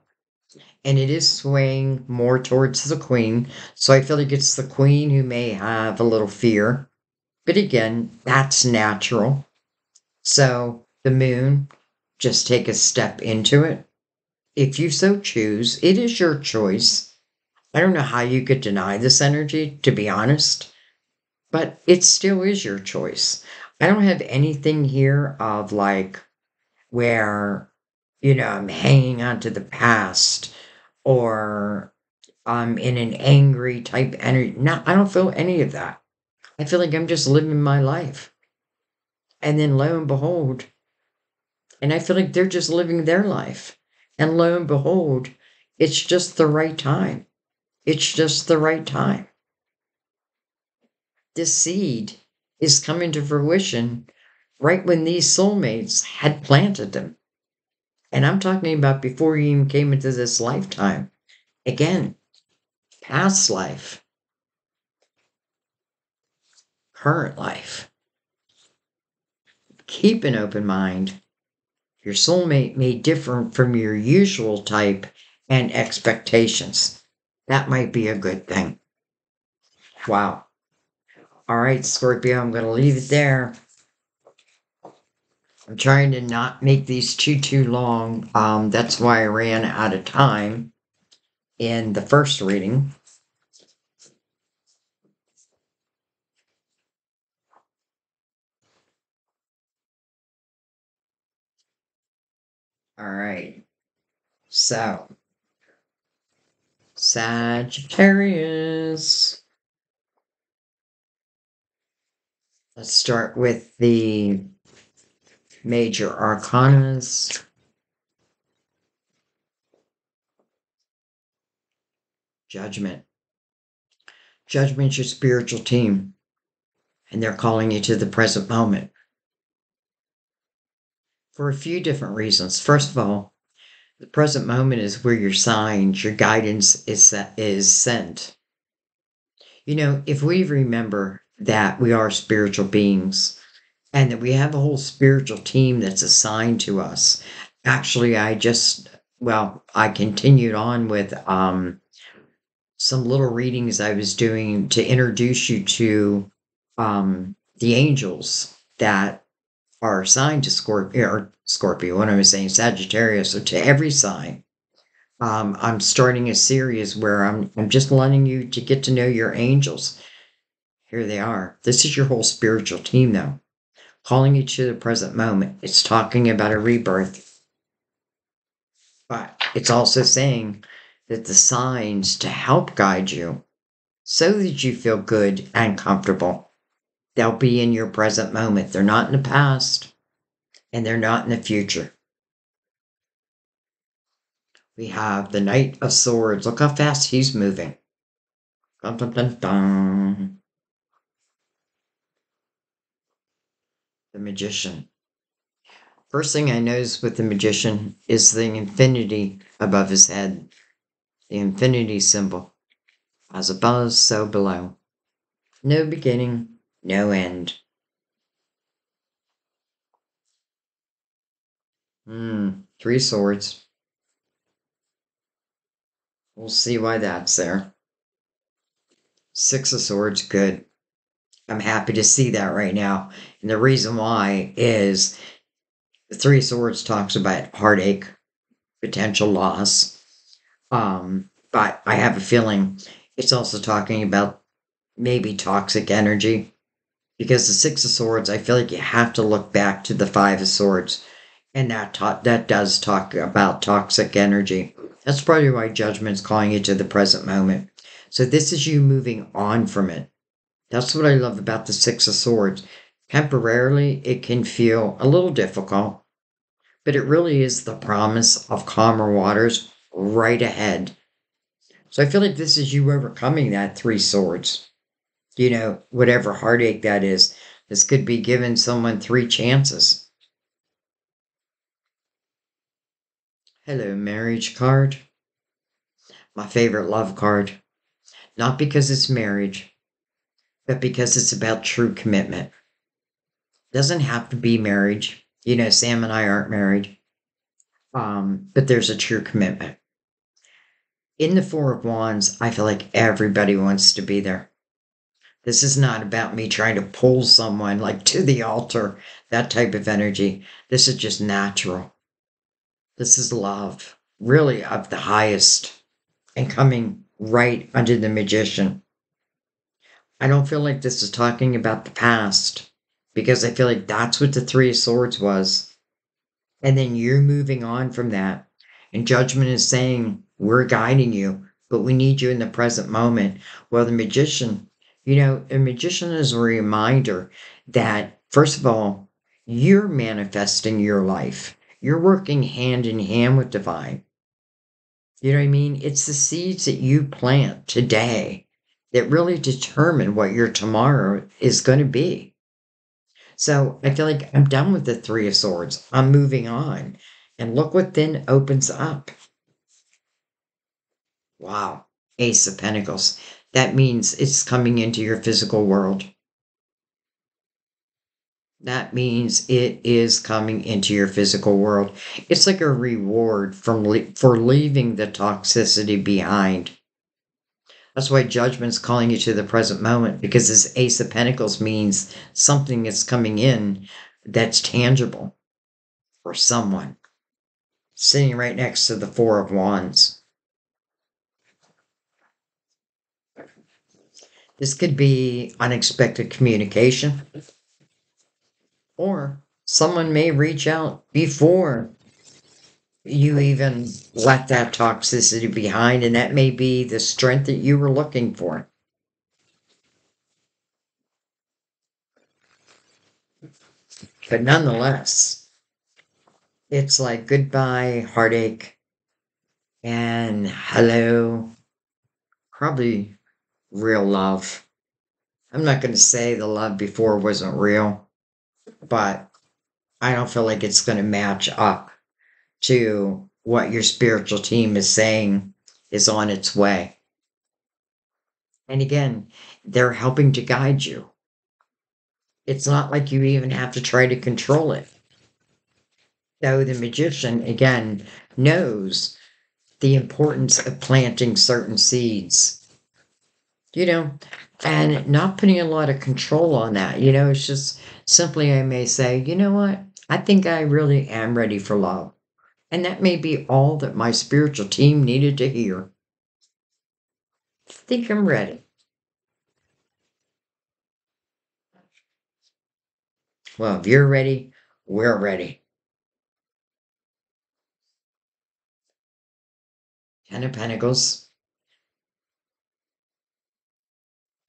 And it is swaying more towards the Queen. So I feel like it's the Queen who may have a little fear. But again, that's natural. So the Moon, just take a step into it. If you so choose, it is your choice. I don't know how you could deny this energy, to be honest. But it still is your choice. I don't have anything here of like where, you know, I'm hanging on to the past. Or I'm in an angry type energy. No, I don't feel any of that. I feel like I'm just living my life. And then lo and behold, and I feel like they're just living their life. And lo and behold, it's just the right time. It's just the right time. This seed is coming to fruition right when these soulmates had planted them. And I'm talking about before you even came into this lifetime. Again, past life. Current life. Keep an open mind. Your soulmate may differ from your usual type and expectations. That might be a good thing. Wow. All right, Scorpio, I'm going to leave it there. I'm trying to not make these too long. That's why I ran out of time in the first reading. All right. So, Sagittarius. Let's start with the major arcanas. Judgment. Judgment's your spiritual team. And they're calling you to the present moment. For a few different reasons. First of all, the present moment is where your signs, your guidance is sent. You know, if we remember that we are spiritual beings, and that we have a whole spiritual team that's assigned to us. Actually, I continued on with some little readings I was doing to introduce you to the angels that are assigned to Scorpio, and I'm saying Sagittarius, so to every sign. I'm starting a series where I'm just letting you to get to know your angels. Here they are. This is your whole spiritual team, though. Calling you to the present moment. It's talking about a rebirth. But it's also saying that the signs to help guide you so that you feel good and comfortable. They'll be in your present moment. They're not in the past, and they're not in the future. We have the Knight of Swords. Look how fast he's moving. Dun, dun, dun, dun. The Magician. First thing I notice with the Magician is the infinity above his head. The infinity symbol. As above, so below. No beginning, no end. Three swords. We'll see why that's there. Six of Swords, good. I'm happy to see that right now. And the reason why is the Three of Swords talks about heartache, potential loss. But I have a feeling it's also talking about maybe toxic energy. Because the Six of Swords, I feel like you have to look back to the Five of Swords. And that does talk about toxic energy. That's probably why Judgment's calling you to the present moment. So this is you moving on from it. That's what I love about the Six of Swords. Temporarily, it can feel a little difficult. But it really is the promise of calmer waters right ahead. So I feel like this is you overcoming that Three Swords. You know, whatever heartache that is. This could be giving someone three chances. Hello, marriage card. My favorite love card. Not because it's marriage, but because it's about true commitment. It doesn't have to be marriage. You know, Sam and I aren't married. But there's a true commitment. In the Four of Wands, I feel like everybody wants to be there. This is not about me trying to pull someone like to the altar, that type of energy. This is just natural. This is love, really of the highest and coming right under the Magician. I don't feel like this is talking about the past because I feel like that's what the Three of Swords was. And then you're moving on from that. And Judgment is saying, we're guiding you, but we need you in the present moment. Well, the Magician... You know, a Magician is a reminder that, first of all, you're manifesting your life. You're working hand in hand with divine. You know what I mean? It's the seeds that you plant today that really determine what your tomorrow is going to be. So I feel like I'm done with the Three of Swords. I'm moving on. And look what then opens up. Wow. Ace of Pentacles. That means it's coming into your physical world. That means it is coming into your physical world. It's like a reward for leaving the toxicity behind. That's why Judgment's calling you to the present moment, because this Ace of Pentacles means something is coming in that's tangible for someone. Sitting right next to the Four of Wands. This could be unexpected communication, or someone may reach out before you even let that toxicity behind, and that may be the strength that you were looking for. But nonetheless, it's like goodbye, heartache, and hello, probably... real love. I'm not going to say the love before wasn't real, but I don't feel like it's going to match up to what your spiritual team is saying is on its way. And again, they're helping to guide you. It's not like you even have to try to control it. Though the Magician, again, knows the importance of planting certain seeds. and not putting a lot of control on that. It's just simply I may say, you know what, I think I really am ready for love. And that may be all that my spiritual team needed to hear. I think I'm ready. Well, if you're ready, we're ready. Ten of Pentacles.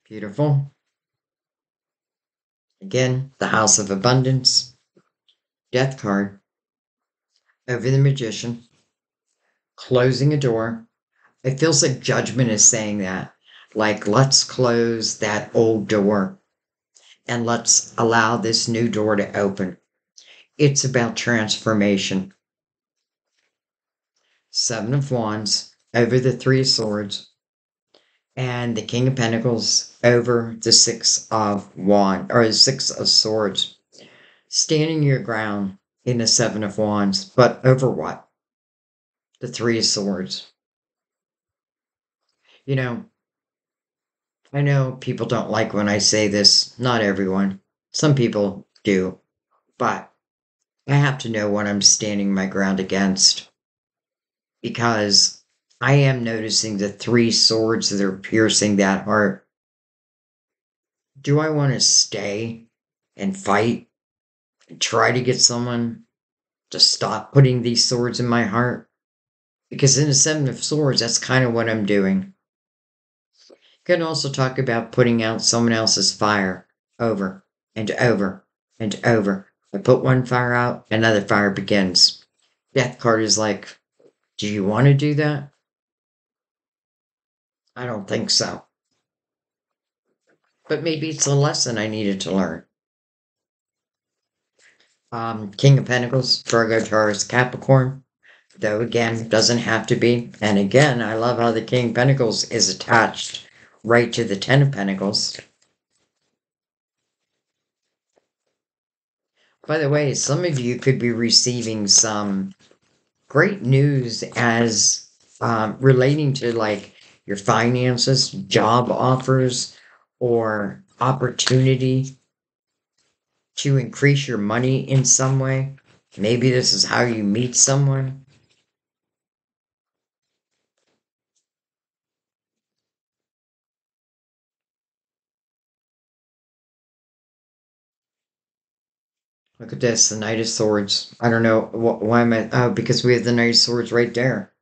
Beautiful. Again, the House of Abundance. Death card. Over the Magician. Closing a door. It feels like judgment is saying that. Like, let's close that old door. And let's allow this new door to open. It's about transformation. Seven of Wands over the Three of Swords. And the King of Pentacles over the Six of Swords. Standing your ground in the Seven of Wands. But over what? The Three of Swords. I know people don't like when I say this. Not everyone. Some people do. But I have to know what I'm standing my ground against. Because I am noticing the three swords that are piercing that heart. Do I want to stay and fight and try to get someone to stop putting these swords in my heart? Because in the Seven of Swords, that's kind of what I'm doing. Can also talk about putting out someone else's fire over and over and over. I put one fire out, another fire begins. Death card is like, do you want to do that? I don't think so. But maybe it's a lesson I needed to learn. King of Pentacles, Virgo, Taurus, Capricorn. Though again, doesn't have to be. And again, I love how the King of Pentacles is attached right to the Ten of Pentacles. By the way, some of you could be receiving some great news as relating to like your finances, job offers, or opportunity to increase your money in some way. Maybe this is how you meet someone. Look at this, the Knight of Swords. I don't know why am I... Oh, because we have the Knight of Swords right there.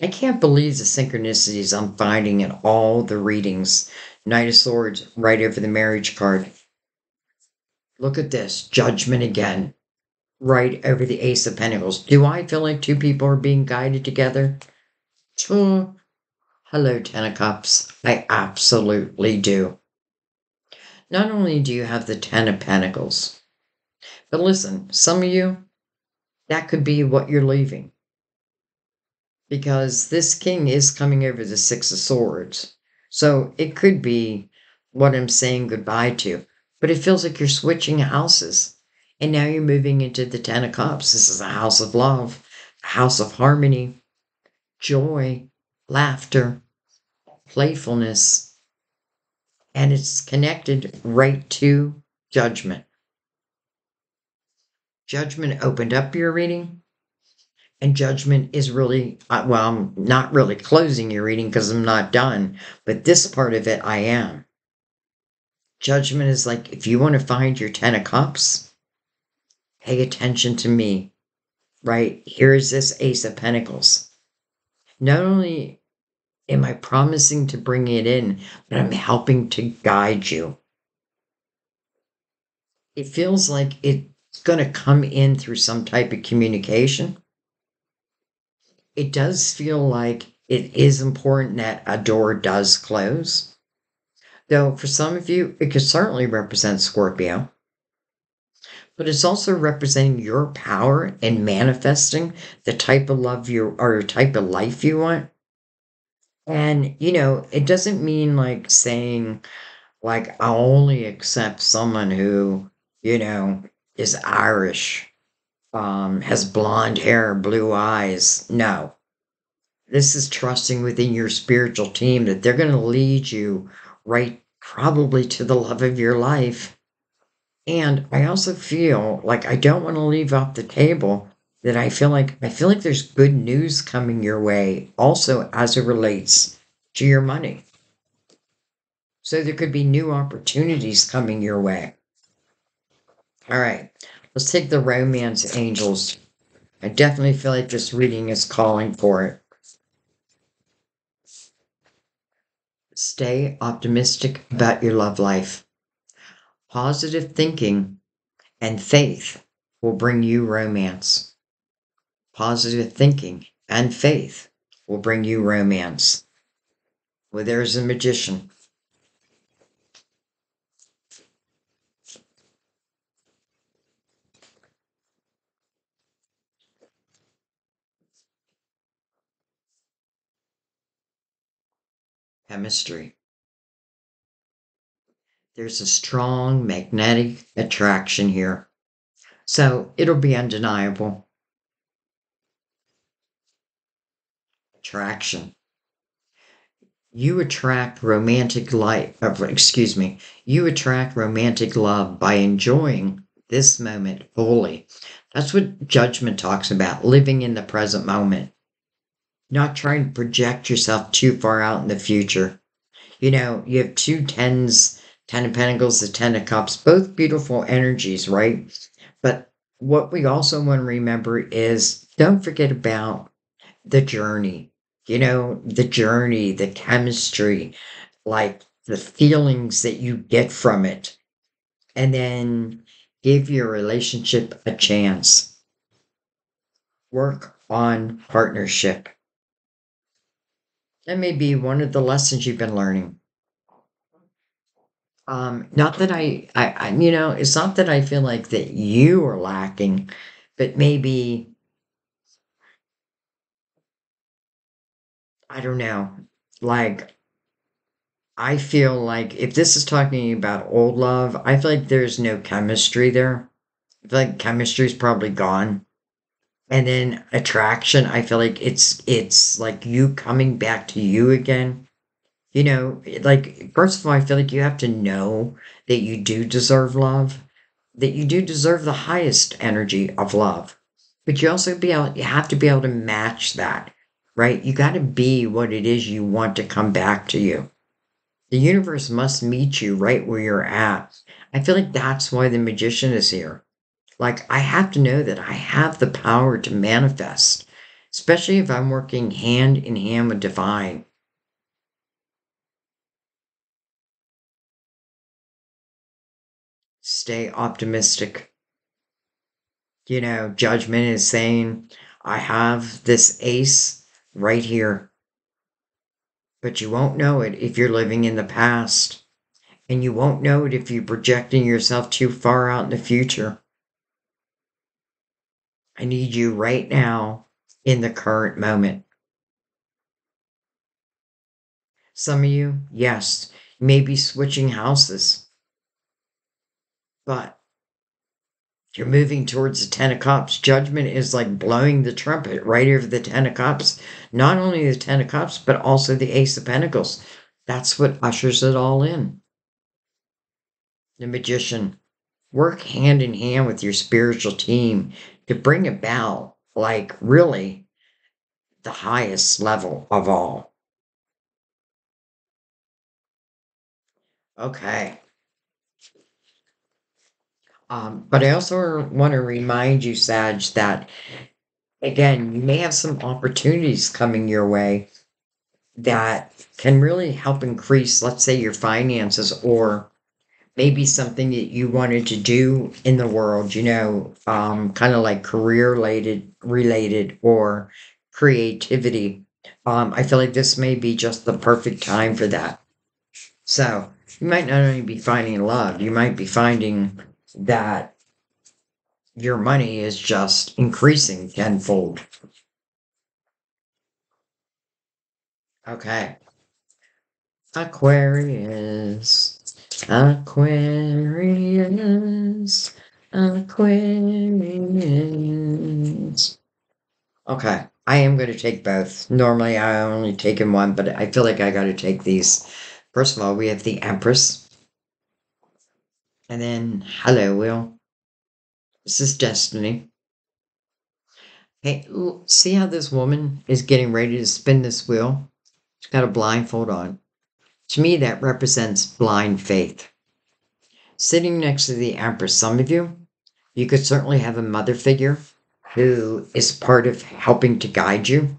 I can't believe the synchronicities I'm finding in all the readings. Knight of Swords right over the marriage card. Look at this, Judgment again. Right over the Ace of Pentacles. Do I feel like two people are being guided together? Hello, Ten of Cups. I absolutely do. Not only do you have the Ten of Pentacles... But listen, some of you, that could be what you're leaving. Because this king is coming over the Six of Swords. So it could be what I'm saying goodbye to. But it feels like you're switching houses. And now you're moving into the Ten of Cups. This is a house of love, a house of harmony, joy, laughter, playfulness. And it's connected right to judgment. Judgment opened up your reading, and judgment is really, well, I'm not really closing your reading because I'm not done, but this part of it I am. Judgment is like, if you want to find your Ten of Cups, pay attention to me, right? Here's this Ace of Pentacles. Not only am I promising to bring it in, but I'm helping to guide you. It feels like it's going to come in through some type of communication. It does feel like it is important that a door does close. Though for some of you, it could certainly represent Scorpio. But it's also representing your power in manifesting the type of love you or type of life you want. And, it doesn't mean like saying, like, I'll only accept someone who, is Irish, has blonde hair, blue eyes. No. This is trusting within your spiritual team that they're going to lead you right probably to the love of your life. And I also feel like I don't want to leave off the table that I feel like there's good news coming your way also as it relates to your money. So there could be new opportunities coming your way. All right, let's take the romance angels. I definitely feel like this reading is calling for it. Stay optimistic about your love life. Positive thinking and faith will bring you romance. Positive thinking and faith will bring you romance. Well, there's a magician. Chemistry. There's a strong magnetic attraction here, so it'll be undeniable. Attraction. You attract romantic life. Excuse me. You attract romantic love by enjoying this moment fully. That's what judgment talks about. Living in the present moment. Not trying to project yourself too far out in the future. You know, you have two tens, 10 of Pentacles, the 10 of Cups, both beautiful energies, right? But what we also want to remember is don't forget about the journey. You know, the journey, the chemistry, like the feelings that you get from it. And then give your relationship a chance. Work on partnership. That may be one of the lessons you've been learning. Not that I you know, it's not that I feel like that you are lacking, but maybe, I don't know, like, I feel like if this is talking about old love, I feel like there's no chemistry there. I feel like chemistry's probably gone. And then attraction, I feel like it's like you coming back to you again. You know, like, first of all, I feel like you have to know that you do deserve love, that you do deserve the highest energy of love. But you also have to be able to match that, right? You got to be what it is you want to come back to you. The universe must meet you right where you're at. I feel like that's why the magician is here. Like, I have to know that I have the power to manifest, especially if I'm working hand in hand with divine. Stay optimistic. You know, judgment is saying, I have this ace right here. But you won't know it if you're living in the past. And you won't know it if you're projecting yourself too far out in the future. I need you right now in the current moment. Some of you, yes, may be switching houses, but you're moving towards the 10 of Cups. Judgment is like blowing the trumpet right over the 10 of Cups. Not only the 10 of Cups, but also the Ace of Pentacles. That's what ushers it all in. The magician. Work hand in hand with your spiritual team to bring about, like, really the highest level of all. Okay. But I also want to remind you, Sag, that, again, you may have some opportunities coming your way that can really help increase, let's say, your finances, or maybe something that you wanted to do in the world, you know, kind of like career related or creativity. I feel like this may be just the perfect time for that. So you might not only be finding love, you might be finding that your money is just increasing tenfold. Okay. Aquarius. Okay, I am going to take both. Normally I only take in one, but I feel like I got to take these. First of all, we have the Empress. And then, hello, Will. This is Destiny. Hey, see how this woman is getting ready to spin this wheel? She's got a blindfold on. To me, that represents blind faith. Sitting next to the Empress, some of you, you could certainly have a mother figure who is part of helping to guide you.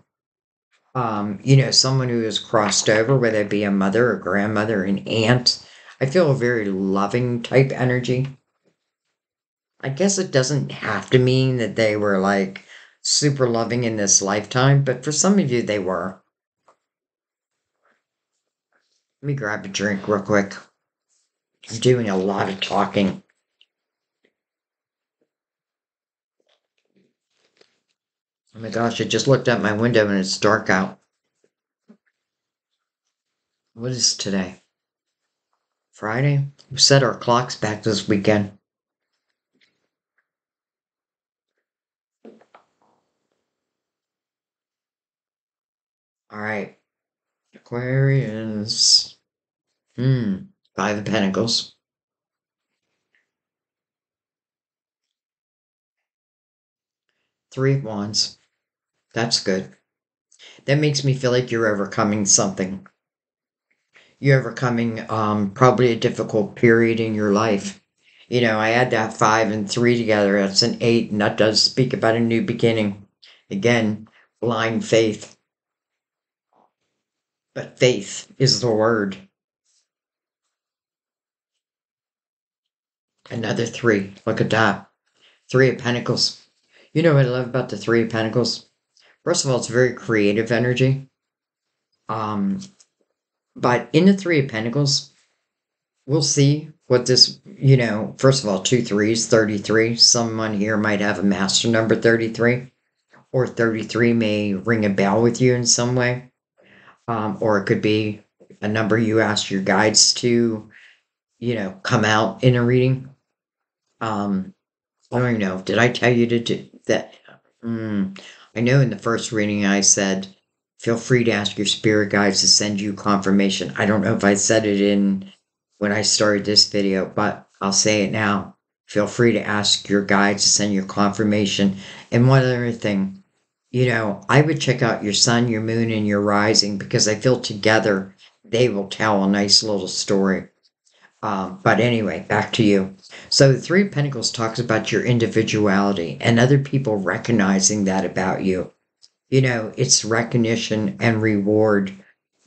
You know, someone who is crossed over, whether it be a mother or grandmother, an aunt. I feel a very loving type energy. I guess it doesn't have to mean that they were like super loving in this lifetime, but for some of you, they were. Let me grab a drink real quick. I'm doing a lot of talking. Oh my gosh, I just looked out my window and it's dark out. What is today? Friday? We set our clocks back this weekend. All right. Aquarius. Five of Pentacles. Three of Wands. That's good. That makes me feel like you're overcoming something. You're overcoming probably a difficult period in your life. You know, I add that 5 and 3 together. That's an 8, and that does speak about a new beginning. Again, blind faith. But faith is the word. Another 3. Look at that. 3 of Pentacles. You know what I love about the 3 of Pentacles? First of all, it's very creative energy. But in the 3 of Pentacles, we'll see what this, you know, first of all, 2 3s, 33. Someone here might have a master number 33, or 33 may ring a bell with you in some way. Or it could be a number you ask your guides to, you know, come out in a reading. I don't even know. Did I tell you to do that? I know in the first reading I said, feel free to ask your spirit guides to send you confirmation. I don't know if I said it in when I started this video, but I'll say it now. Feel free to ask your guides to send you confirmation. And one other thing, you know, I would check out your sun, your moon, and your rising, because I feel together they will tell a nice little story. But anyway, back to you. So the 3 of Pentacles talks about your individuality and other people recognizing that about you. You know, it's recognition and reward.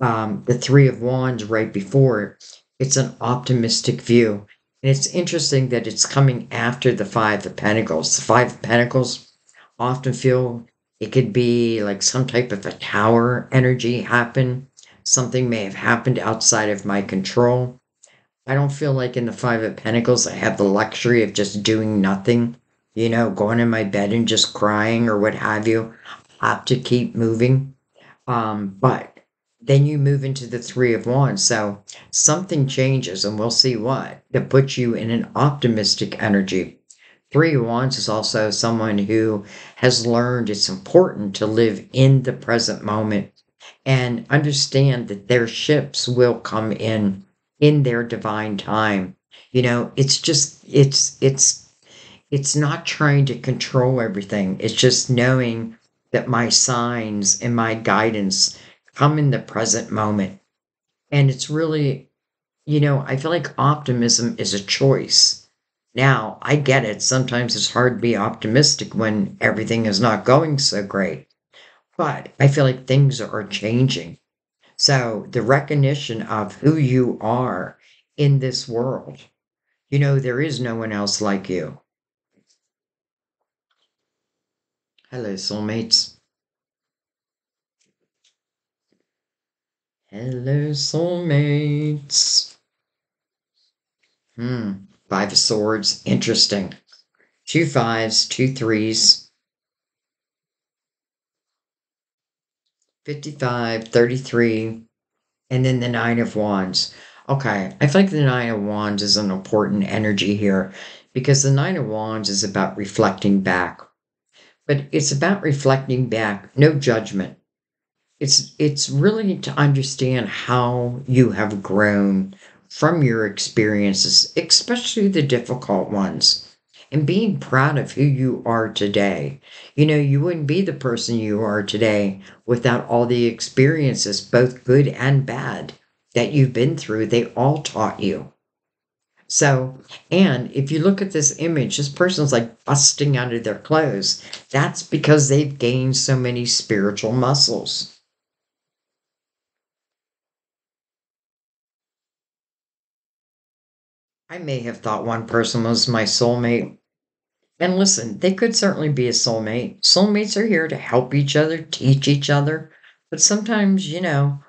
The 3 of Wands right before it, it's an optimistic view. And it's interesting that it's coming after the 5 of Pentacles. The 5 of Pentacles often feel it could be like some type of a tower energy happen. Something may have happened outside of my control. I don't feel like in the 5 of Pentacles I have the luxury of just doing nothing, you know, going in my bed and just crying or what have you. I have to keep moving. But then you move into the 3 of Wands. So something changes, and we'll see what, that puts you in an optimistic energy. 3 of Wands is also someone who has learned it's important to live in the present moment and understand that their ships will come in their divine time. You know, it's just, it's not trying to control everything. It's just knowing that my signs and my guidance come in the present moment. And it's really, you know, I feel like optimism is a choice. Now, I get it. Sometimes it's hard to be optimistic when everything is not going so great. But I feel like things are changing. So the recognition of who you are in this world, you know, there is no one else like you. Hello, soulmates. Hello, soulmates. 5 of Swords, interesting. 2 5s, 2 3s. 55, 33, and then the 9 of Wands. Okay, I feel like the 9 of Wands is an important energy here, because the 9 of Wands is about reflecting back. But it's about reflecting back, no judgment. It's really to understand how you have grown from your experiences, especially the difficult ones, and being proud of who you are today. You know, you wouldn't be the person you are today without all the experiences, both good and bad, that you've been through. They all taught you. So, and if you look at this image, this person's like busting out of their clothes. That's because they've gained so many spiritual muscles. I may have thought one person was my soulmate. And listen, they could certainly be a soulmate. Soulmates are here to help each other, teach each other. But sometimes, you know,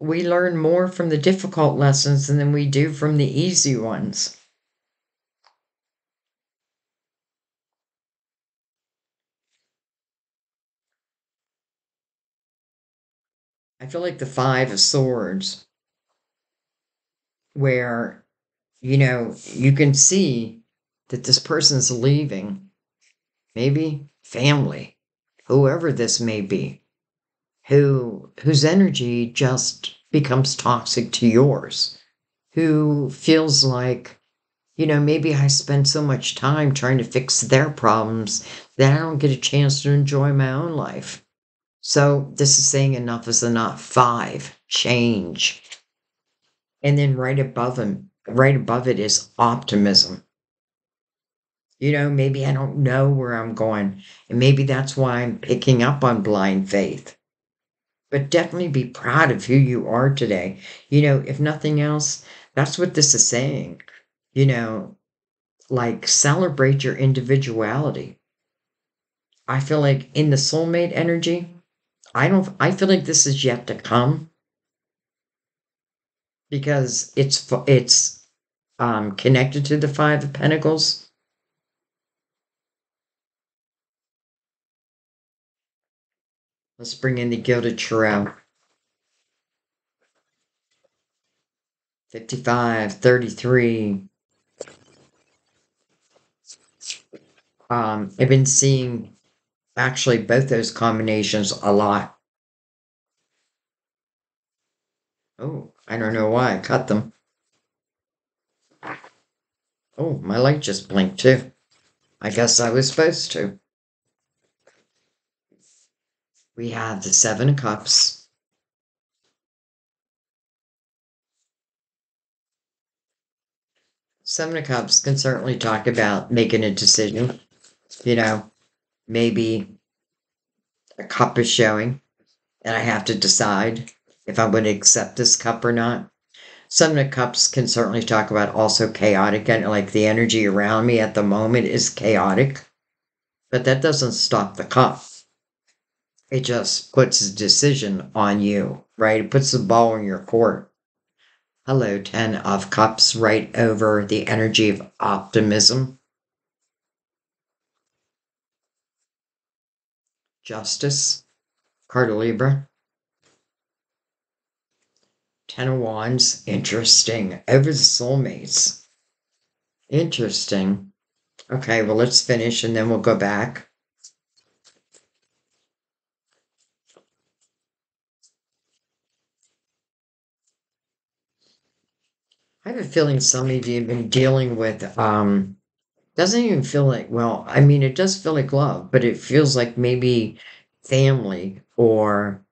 we learn more from the difficult lessons than we do from the easy ones. I feel like the Five of Swords, where, you know, you can see that this person's leaving. Maybe family, whoever this may be, whose energy just becomes toxic to yours, who feels like, you know, maybe I spend so much time trying to fix their problems that I don't get a chance to enjoy my own life. So this is saying enough is enough. Five, change. And then right above him, right above it is optimism. You know, maybe I don't know where I'm going, and maybe that's why I'm picking up on blind faith. But definitely be proud of who you are today. You know, if nothing else, that's what this is saying. You know, like, celebrate your individuality. I feel like in the soulmate energy, I feel like this is yet to come. Because it's connected to the Five of Pentacles. Let's bring in the Gilded Tarot. 55, 33. I've been seeing actually both those combinations a lot. Oh, I don't know why I cut them. Oh, my light just blinked too. I guess I was supposed to. We have the Seven of Cups. Seven of Cups can certainly talk about making a decision. You know, maybe a cup is showing and I have to decide if I'm going to accept this cup or not. Seven of Cups can certainly talk about also chaotic, and like the energy around me at the moment is chaotic, but that doesn't stop the cup. It just puts a decision on you, right? It puts the ball in your court. Hello, Ten of Cups, right over the energy of optimism. Justice, card of Libra. Ten of Wands, interesting. Over the soulmates. Interesting. Okay, well, let's finish and then we'll go back. I have a feeling some of you have been dealing with, doesn't even feel like, well, I mean, it does feel like love, but it feels like maybe family, or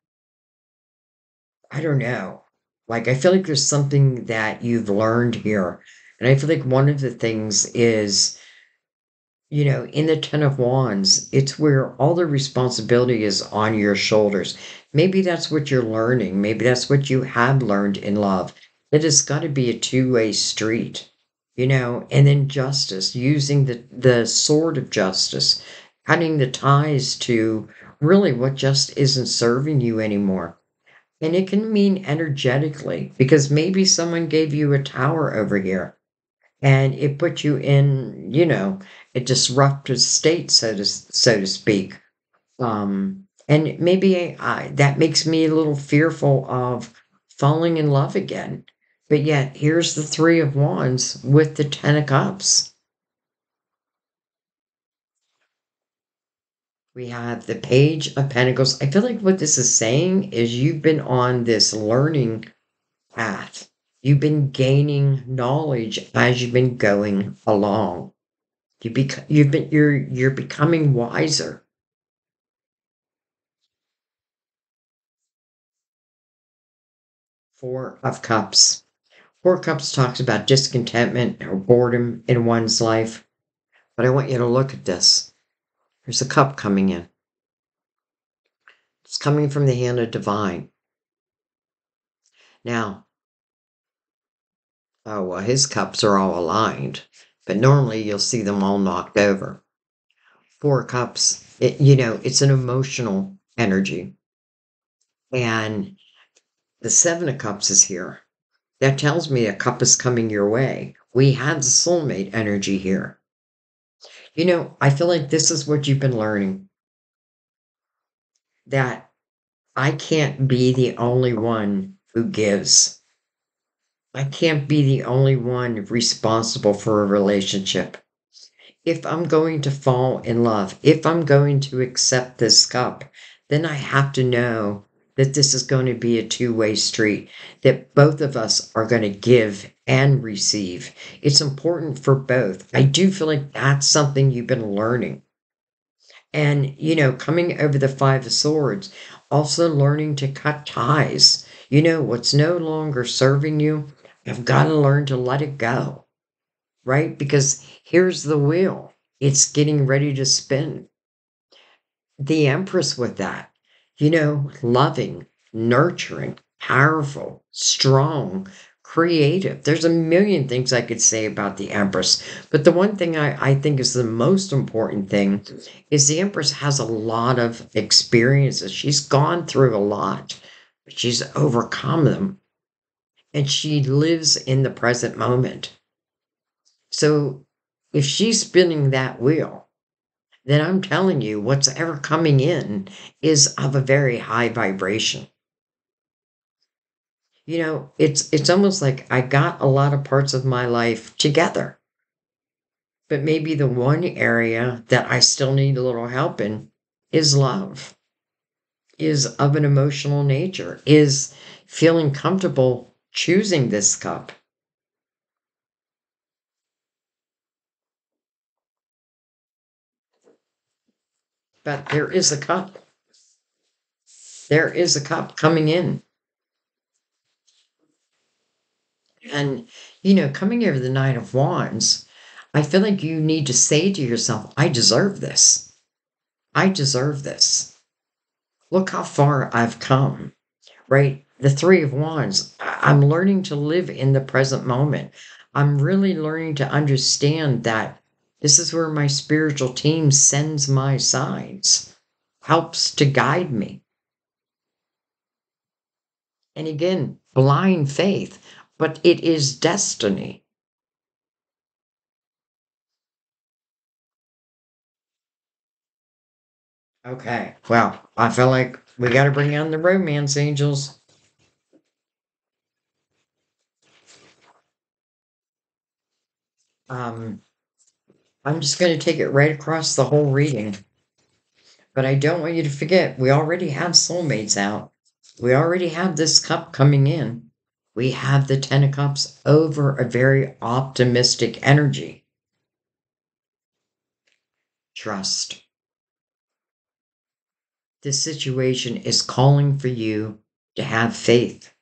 I don't know. Like, I feel like there's something that you've learned here. And I feel like one of the things is, you know, in the Ten of Wands, it's where all the responsibility is on your shoulders. Maybe that's what you're learning. Maybe that's what you have learned in love. That it's got to be a two-way street, you know. And then justice, using the sword of justice, cutting the ties to really what just isn't serving you anymore. And it can mean energetically, because maybe someone gave you a tower over here and it put you in, you know, a disruptive state, so to speak. And maybe that makes me a little fearful of falling in love again. But yet, here's the Three of Wands with the Ten of Cups. We have the Page of Pentacles. I feel like what this is saying is you've been on this learning path. You've been gaining knowledge as you've been going along. You're becoming wiser. Four of Cups. Four of Cups talks about discontentment or boredom in one's life. But I want you to look at this. There's a cup coming in. It's coming from the hand of Divine. Now, oh, well, his cups are all aligned. But normally you'll see them all knocked over. Four of Cups, it's an emotional energy. And the Seven of Cups is here. That tells me a cup is coming your way. We have the soulmate energy here. I feel like this is what you've been learning. That I can't be the only one who gives. I can't be the only one responsible for a relationship. If I'm going to fall in love, if I'm going to accept this cup, then I have to know that this is going to be a two-way street, that both of us are going to give and receive. It's important for both. I do feel like that's something you've been learning. And, coming over the Five of Swords, also learning to cut ties. What's no longer serving you, I've got to learn to let it go, right? Because here's the wheel. It's getting ready to spin. The Empress with that. Loving, nurturing, powerful, strong, creative. There's a million things I could say about the Empress. But the one thing I think is the most important thing is the Empress has a lot of experiences. She's gone through a lot, but she's overcome them. And she lives in the present moment. So if she's spinning that wheel, then I'm telling you, what's ever coming in is of a very high vibration. It's almost like I got a lot of parts of my life together. But maybe the one area that I still need a little help in is love, is of an emotional nature, is feeling comfortable choosing this cup. But there is a cup. There is a cup coming in. And, coming over the Nine of Wands, I feel like you need to say to yourself, I deserve this. I deserve this. Look how far I've come, right? The Three of Wands, I'm learning to live in the present moment. I'm really learning to understand that this is where my spiritual team sends my signs, helps to guide me. And again, blind faith, but it is destiny. Okay, well, I feel like we got to bring on the romance angels. I'm just going to take it right across the whole reading. But I don't want you to forget, we already have soulmates out. We already have this cup coming in. We have the Ten of Cups over a very optimistic energy. Trust. This situation is calling for you to have faith.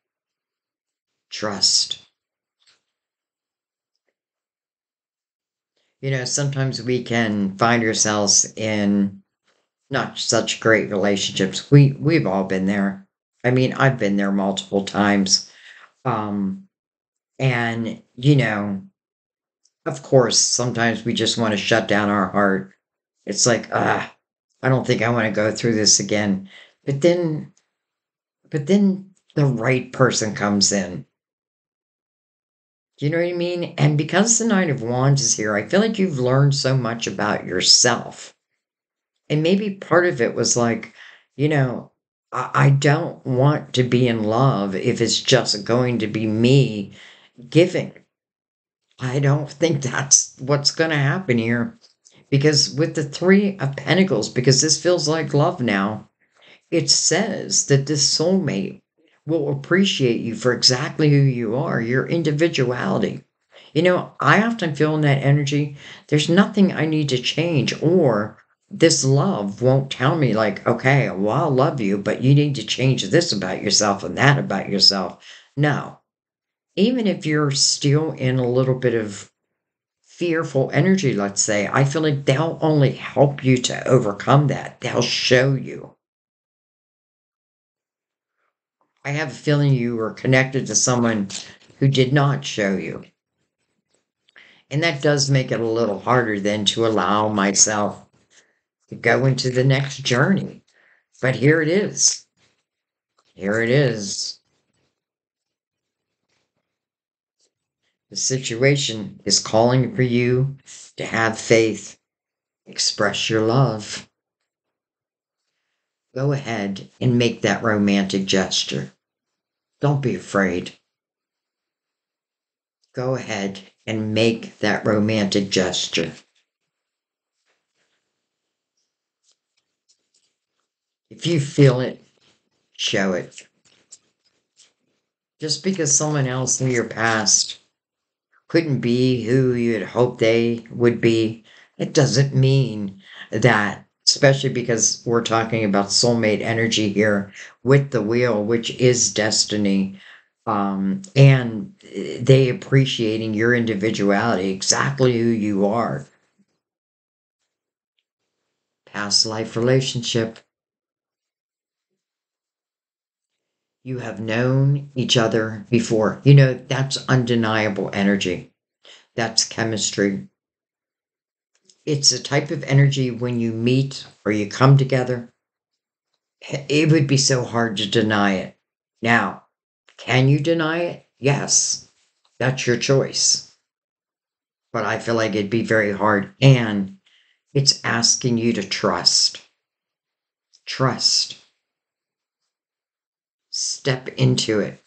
Trust. Sometimes we can find ourselves in not such great relationships. We've all been there. I mean, I've been there multiple times. And, of course, sometimes we just want to shut down our heart. It's like, I don't think I want to go through this again. But then the right person comes in. Do you know what I mean? And because the Nine of Wands is here, I feel like you've learned so much about yourself. And maybe part of it was like, I don't want to be in love if it's just going to be me giving. I don't think that's what's going to happen here. Because with the Three of Pentacles, because this feels like love now, it says that this soulmate will appreciate you for exactly who you are, your individuality. You know, I often feel in that energy, there's nothing I need to change, or this love won't tell me like, okay, well, I love you, but you need to change this about yourself and that about yourself. No. Even if you're still in a little bit of fearful energy, let's say, I feel like they'll only help you to overcome that. They'll show you. I have a feeling you were connected to someone who did not show you. And that does make it a little harder than to allow myself to go into the next journey. But here it is. Here it is. The situation is calling for you to have faith. Express your love. Go ahead and make that romantic gesture. Don't be afraid. Go ahead and make that romantic gesture. If you feel it, show it. Just because someone else in your past couldn't be who you had hoped they would be, it doesn't mean that, especially because we're talking about soulmate energy here with the Wheel, which is destiny. And they appreciating your individuality, exactly who you are. Past life relationship. You have known each other before. You know, that's undeniable energy. That's chemistry. It's a type of energy when you meet or you come together, it would be so hard to deny it. Now, can you deny it? Yes, that's your choice. But I feel like it'd be very hard. And it's asking you to trust. Trust. Step into it.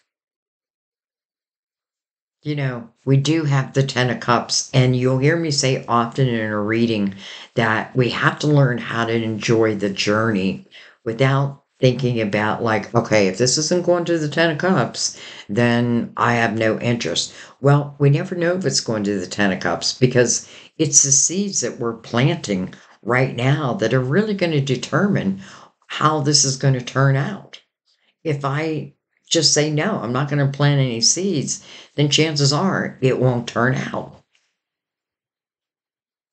You know, we do have the Ten of Cups, and you'll hear me say often in a reading that we have to learn how to enjoy the journey without thinking about like, okay, if this isn't going to the Ten of Cups, then I have no interest. Well, we never know if it's going to the Ten of Cups because it's the seeds that we're planting right now that are really going to determine how this is going to turn out. If I just say, no, I'm not going to plant any seeds, then chances are it won't turn out.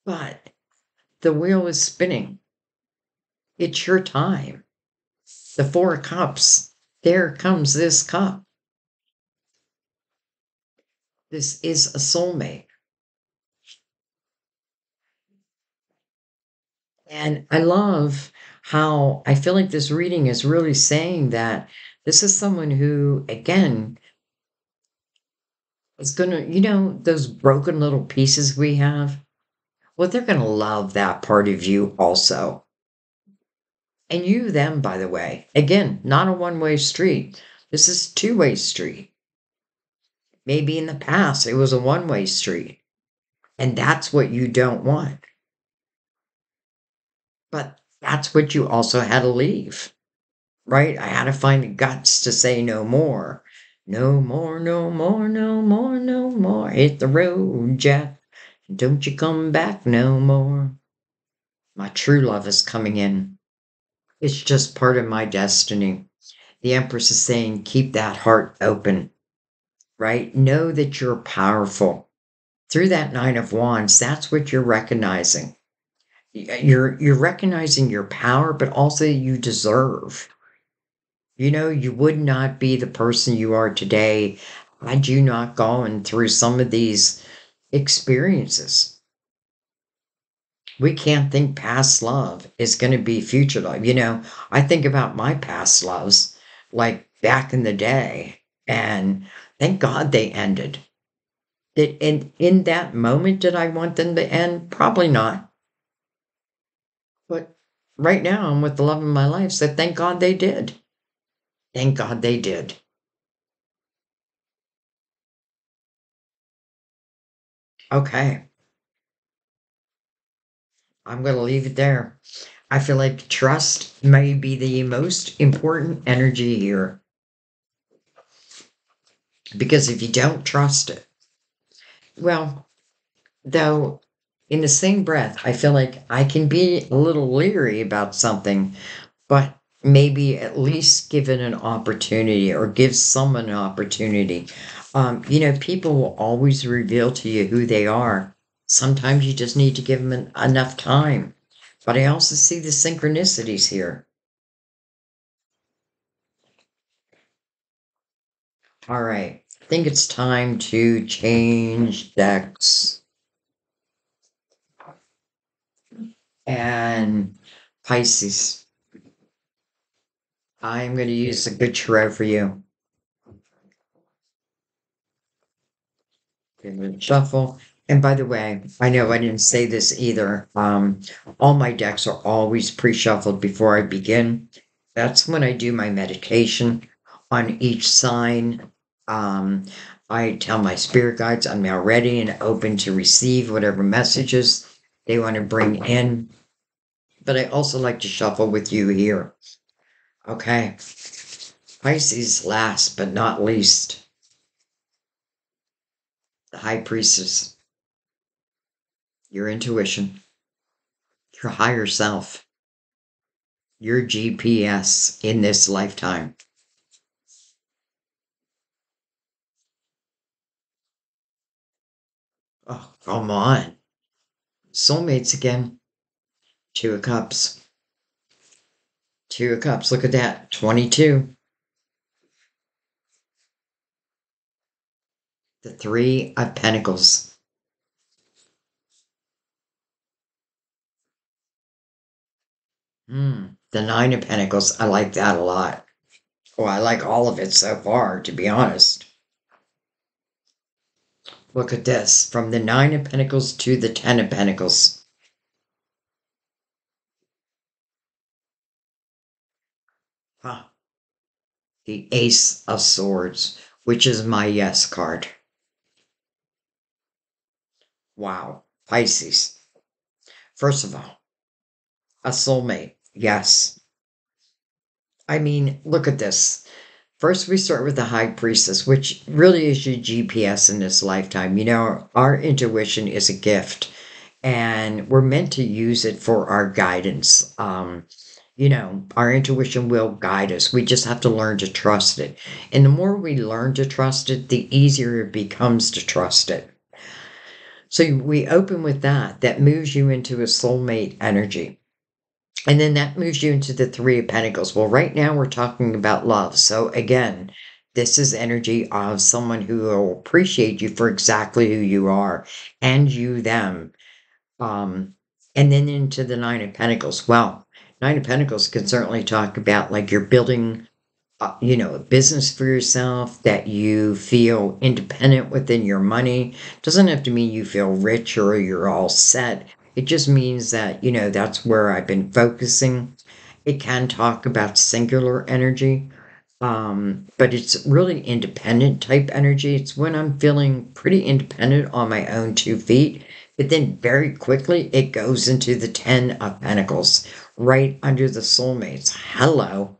But the wheel is spinning. It's your time. The Four of Cups, there comes this cup. This is a soulmate. And I love how I feel like this reading is really saying that this is someone who, again, is going to, you know, those broken little pieces we have, well, they're going to love that part of you also. And you, them, by the way, again, not a one-way street. This is a two-way street. Maybe in the past, it was a one-way street. And that's what you don't want. But that's what you also had to leave, right? I had to find the guts to say no more. No more, no more, no more, no more. Hit the road, Jack. Don't you come back no more. My true love is coming in. It's just part of my destiny. The Empress is saying, keep that heart open, right? Know that you're powerful. Through that Nine of Wands, that's what you're recognizing. You're recognizing your power, but also you deserve. You know, you would not be the person you are today had you not gone through some of these experiences. We can't think past love is going to be future love. You know, I think about my past loves, like back in the day, and thank God they ended. Did, in that moment, did I want them to end? Probably not. But right now, I'm with the love of my life, so thank God they did. Thank God they did. Okay. I'm going to leave it there. I feel like trust may be the most important energy here. Because if you don't trust it, well, though, in the same breath, I feel like I can be a little leery about something, but maybe at least give it an opportunity or give someone an opportunity. You know, people will always reveal to you who they are. Sometimes you just need to give them enough time. But I also see the synchronicities here. All right. I think it's time to change decks. And Pisces, I'm going to use a good tarot for you. Give it a shuffle. And by the way, I know I didn't say this either. All my decks are always pre-shuffled before I begin. That's when I do my meditation on each sign. I tell my spirit guides I'm now ready and open to receive whatever messages they want to bring in. But I also like to shuffle with you here. Okay. Pisces, last but not least. The High Priestess. Your intuition, your higher self, your GPS in this lifetime. Oh, come on. Soulmates again. Two of Cups. Two of Cups. Look at that. 22. The Three of Pentacles. The Nine of Pentacles. I like that a lot. Oh, I like all of it so far, to be honest. Look at this. From the Nine of Pentacles to the Ten of Pentacles. Huh. The Ace of Swords, which is my yes card. Wow. Pisces. First of all, a soulmate. Yes. I mean, look at this. First, we start with the High Priestess, which really is your GPS in this lifetime. You know, our intuition is a gift, and we're meant to use it for our guidance. You know, our intuition will guide us. We just have to learn to trust it. And the more we learn to trust it, the easier it becomes to trust it. So we open with that. That moves you into a soulmate energy. And then that moves you into the Three of Pentacles. Well, right now we're talking about love. So again, this is energy of someone who will appreciate you for exactly who you are and you them. And then into the Nine of Pentacles. Well, Nine of Pentacles can certainly talk about like you're building, you know, a business for yourself, that you feel independent within your money. Doesn't have to mean you feel rich or you're all set. It just means that, you know, that's where I've been focusing. It can talk about singular energy, but it's really independent type energy. It's when I'm feeling pretty independent on my own two feet, but then very quickly it goes into the Ten of Pentacles, right under the soulmates. Hello.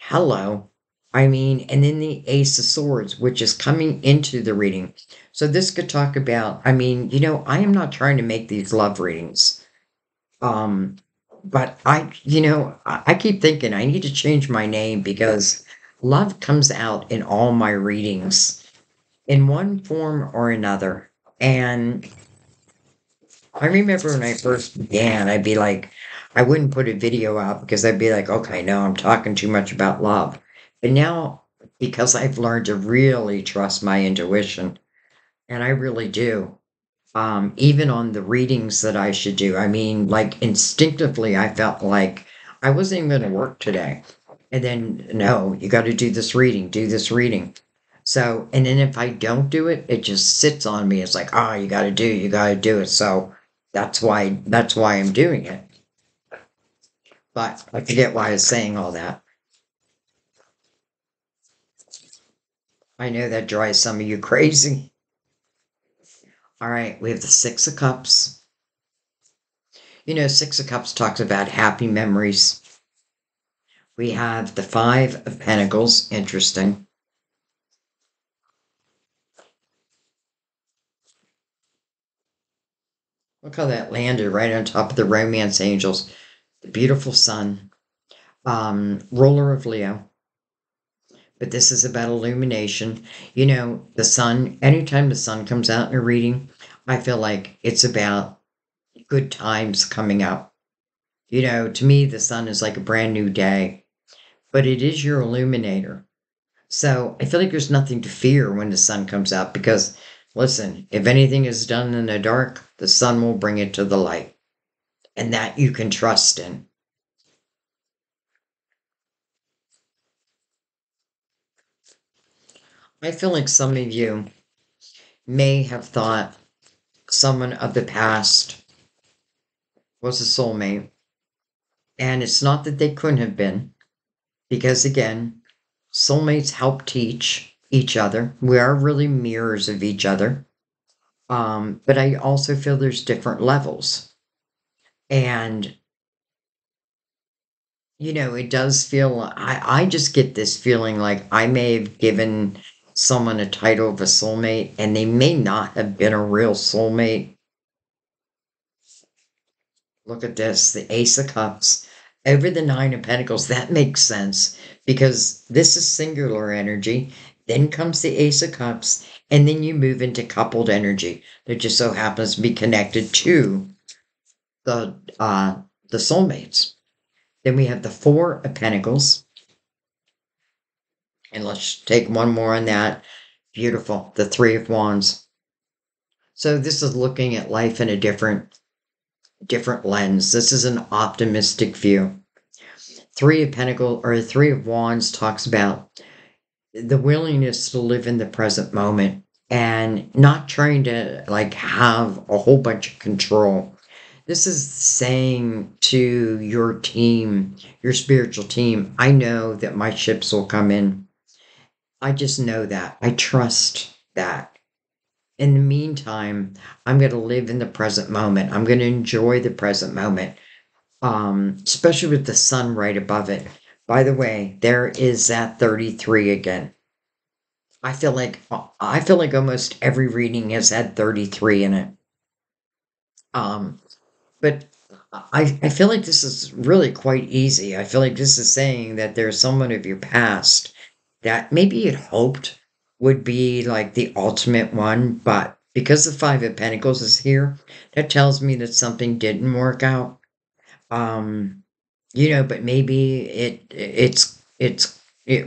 Hello. I mean, and then the Ace of Swords, which is coming into the reading. So this could talk about, I mean, you know, I am not trying to make these love readings. But I, you know, I keep thinking I need to change my name because love comes out in all my readings in one form or another. And I remember when I first began, I'd be like, I wouldn't put a video out because I'd be like, okay, no, I'm talking too much about love. But now, because I've learned to really trust my intuition, and I really do, even on the readings that I should do, I mean, like instinctively, I felt like I wasn't even going to work today. And then, no, you got to do this reading, do this reading. So, and then if I don't do it, it just sits on me. It's like, oh, you got to do it. So that's why I'm doing it. But I forget why I was saying all that. I know that drives some of you crazy. All right, we have the Six of Cups. You know, Six of Cups talks about happy memories. We have the Five of Pentacles. Interesting. Look how that landed right on top of the Romance Angels. The beautiful sun. Ruler of Leo. But this is about illumination. You know, the sun, anytime the sun comes out in a reading, I feel like it's about good times coming up. You know, to me, the sun is like a brand new day, but it is your illuminator. So I feel like there's nothing to fear when the sun comes out, because listen, if anything is done in the dark, the sun will bring it to the light, and that you can trust in. I feel like some of you may have thought someone of the past was a soulmate. And it's not that they couldn't have been, because again, soulmates help teach each other. We are really mirrors of each other. But I also feel there's different levels. And, you know, it does feel, I just get this feeling like I may have given someone a title of a soulmate, and they may not have been a real soulmate. Look at this, the Ace of Cups over the Nine of Pentacles. That makes sense, because this is singular energy. Then comes the Ace of Cups, and then you move into coupled energy that just so happens to be connected to the soulmates. Then we have the Four of Pentacles. And let's take one more on that. Beautiful. The Three of Wands. So this is looking at life in a different lens. This is an optimistic view. Three of Pentacles, or the Three of Wands, talks about the willingness to live in the present moment and not trying to like have a whole bunch of control. This is saying to your team, your spiritual team, I know that my ships will come in. I just know that. I trust that. In the meantime, I'm going to live in the present moment. I'm going to enjoy the present moment, especially with the sun right above it. By the way, there is that 33 again. I feel like almost every reading has had 33 in it. But I feel like this is really quite easy. I feel like this is saying that there's someone of your past that maybe you'd hoped would be like the ultimate one, but because the Five of Pentacles is here, that tells me that something didn't work out. You know, but maybe it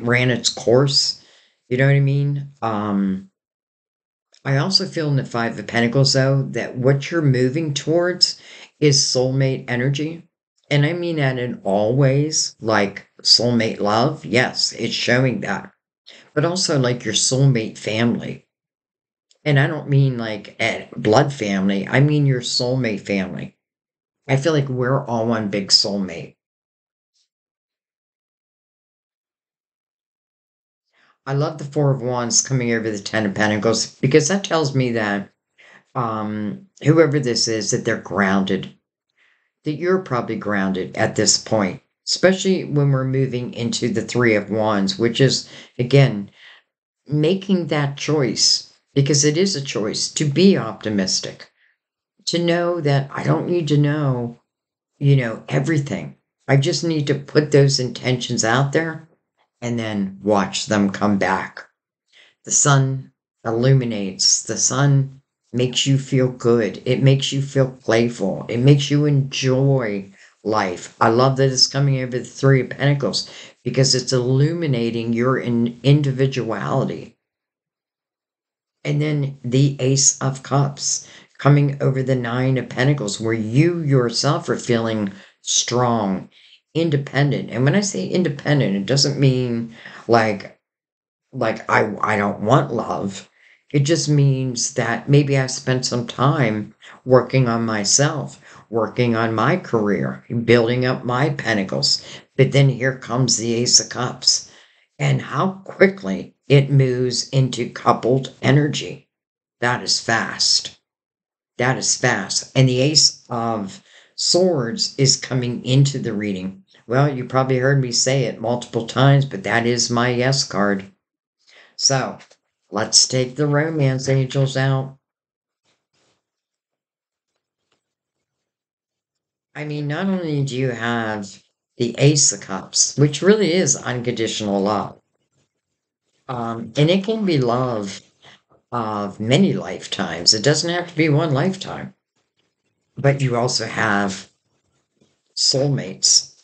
ran its course. You know what I mean? I also feel in the Five of Pentacles, though, that what you're moving towards is soulmate energy. And I mean that in all ways, like soulmate love. Yes, it's showing that. But also like your soulmate family. And I don't mean like a blood family. I mean your soulmate family. I feel like we're all one big soulmate. I love the Four of Wands coming over the Ten of Pentacles, because that tells me that whoever this is, that they're grounded. That you're probably grounded at this point. Especially when we're moving into the Three of Wands, which is, again, making that choice, because it is a choice to be optimistic, to know that I don't need to know, you know, everything. I just need to put those intentions out there and then watch them come back. The sun illuminates. The sun makes you feel good. It makes you feel playful. It makes you enjoy life. I love that it's coming over the Three of Pentacles, because it's illuminating your individuality. And then the Ace of Cups coming over the Nine of Pentacles, where you yourself are feeling strong, independent. And when I say independent, it doesn't mean like I don't want love. It just means that maybe I spent some time working on myself, working on my career, building up my pentacles. But then here comes the Ace of Cups, and how quickly it moves into coupled energy. That is fast. That is fast. And the Ace of Swords is coming into the reading. Well, you probably heard me say it multiple times, but that is my yes card. So let's take the romance angels out. I mean, not only do you have the Ace of Cups, which really is unconditional love, and it can be love of many lifetimes. It doesn't have to be one lifetime. But you also have soulmates.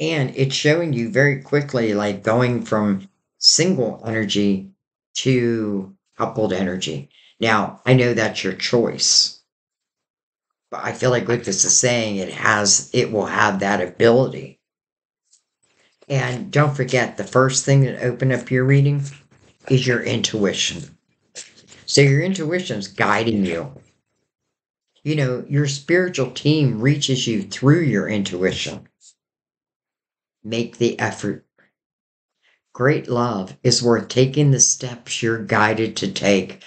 And it's showing you very quickly, like going from single energy to coupled energy. Now, I know that's your choice. But I feel like what this is saying, it will have that ability. And don't forget, the first thing that opened up your reading is your intuition. So your intuition is guiding you. You know, your spiritual team reaches you through your intuition. Make the effort. Great love is worth taking the steps you're guided to take.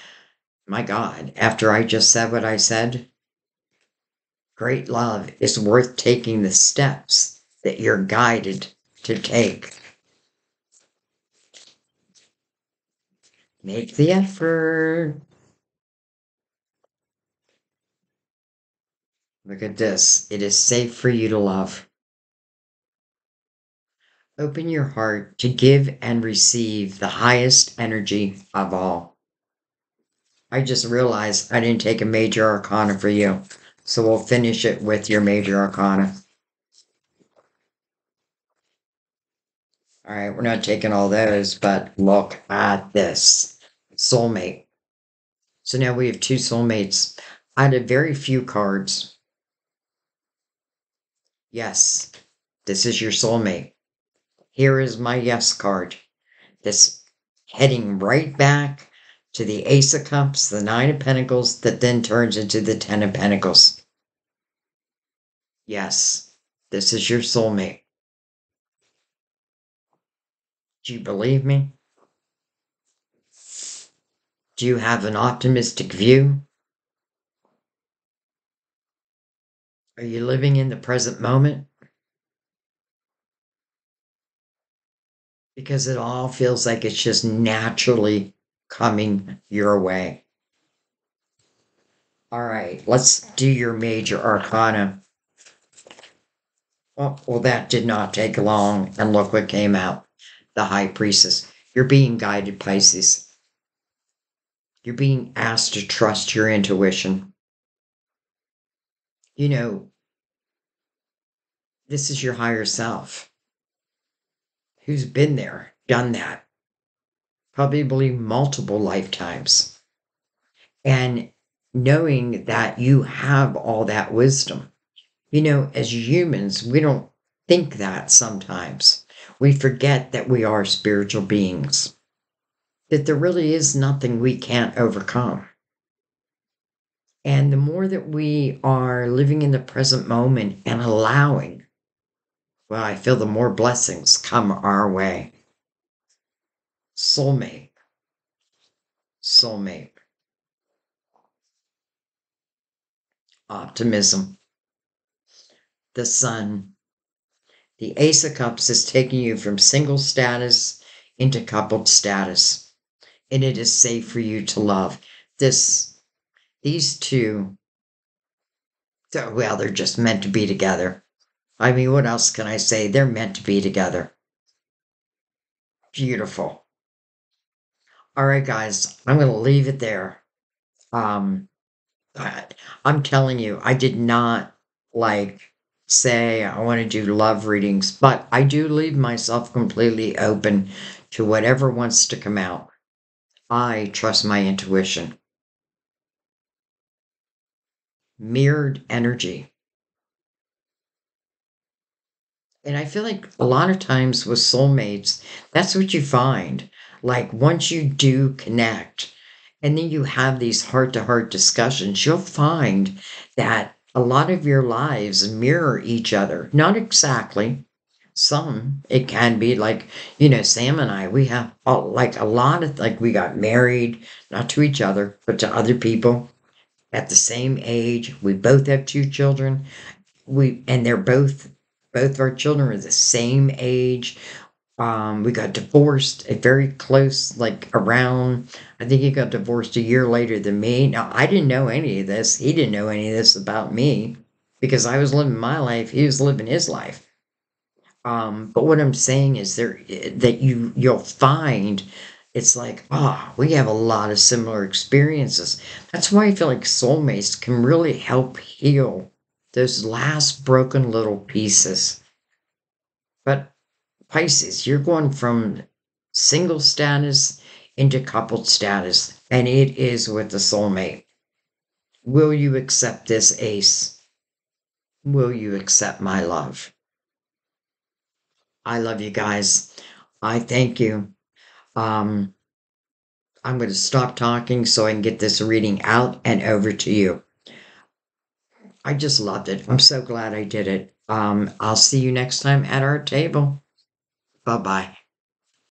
My God, after I just said what I said, great love is worth taking the steps that you're guided to take. Make the effort. Look at this. It is safe for you to love. Open your heart to give and receive the highest energy of all. I just realized I didn't take a major arcana for you. So we'll finish it with your major arcana. All right, we're not taking all those, but look at this. Soulmate. So now we have two soulmates out of very few cards. Yes, this is your soulmate. Here is my yes card. This heading right back to the Ace of Cups, the Nine of Pentacles, that then turns into the Ten of Pentacles. Yes, this is your soulmate. Do you believe me? Do you have an optimistic view? Are you living in the present moment? Because it all feels like it's just naturally coming your way. All right, let's do your major arcana. Well, that did not take long, and look what came out. The High Priestess. You're being guided, Pisces. You're being asked to trust your intuition. You know, this is your higher self who's been there, done that, probably multiple lifetimes. And knowing that you have all that wisdom, you know, as humans, we don't think that sometimes. We forget that we are spiritual beings, that there really is nothing we can't overcome. And the more that we are living in the present moment and allowing, well, I feel the more blessings come our way. Soulmate. Soulmate. Optimism. The Sun. The Ace of Cups is taking you from single status into coupled status. And it is safe for you to love. These two, well, they're just meant to be together. I mean, what else can I say? They're meant to be together. Beautiful. All right, guys, I'm going to leave it there. I'm telling you, I did not say I want to do love readings, but I do leave myself completely open to whatever wants to come out. I trust my intuition. Mirrored energy. And I feel like a lot of times with soulmates, that's what you find. Like once you do connect and then you have these heart-to-heart discussions, you'll find that a lot of your lives mirror each other. Not exactly. Some, it can be like, you know, Sam and I, we have like a lot of, we got married, not to each other, but to other people. at the same age. We both have two children. They're both of our children are the same age. We got divorced at very close, I think he got divorced a year later than me. Now, I didn't know any of this. He didn't know any of this about me because I was living my life. He was living his life. But what I'm saying is you'll find it's like, we have a lot of similar experiences. That's why I feel like soulmates can really help heal those last broken little pieces. But Pisces, you're going from single status into coupled status, and it is with the soulmate. Will you accept this, ace? Will you accept my love? I love you guys. I thank you. I'm going to stop talking so I can get this reading out and over to you. I just loved it. I'm so glad I did it. I'll see you next time at our table. Bye-bye.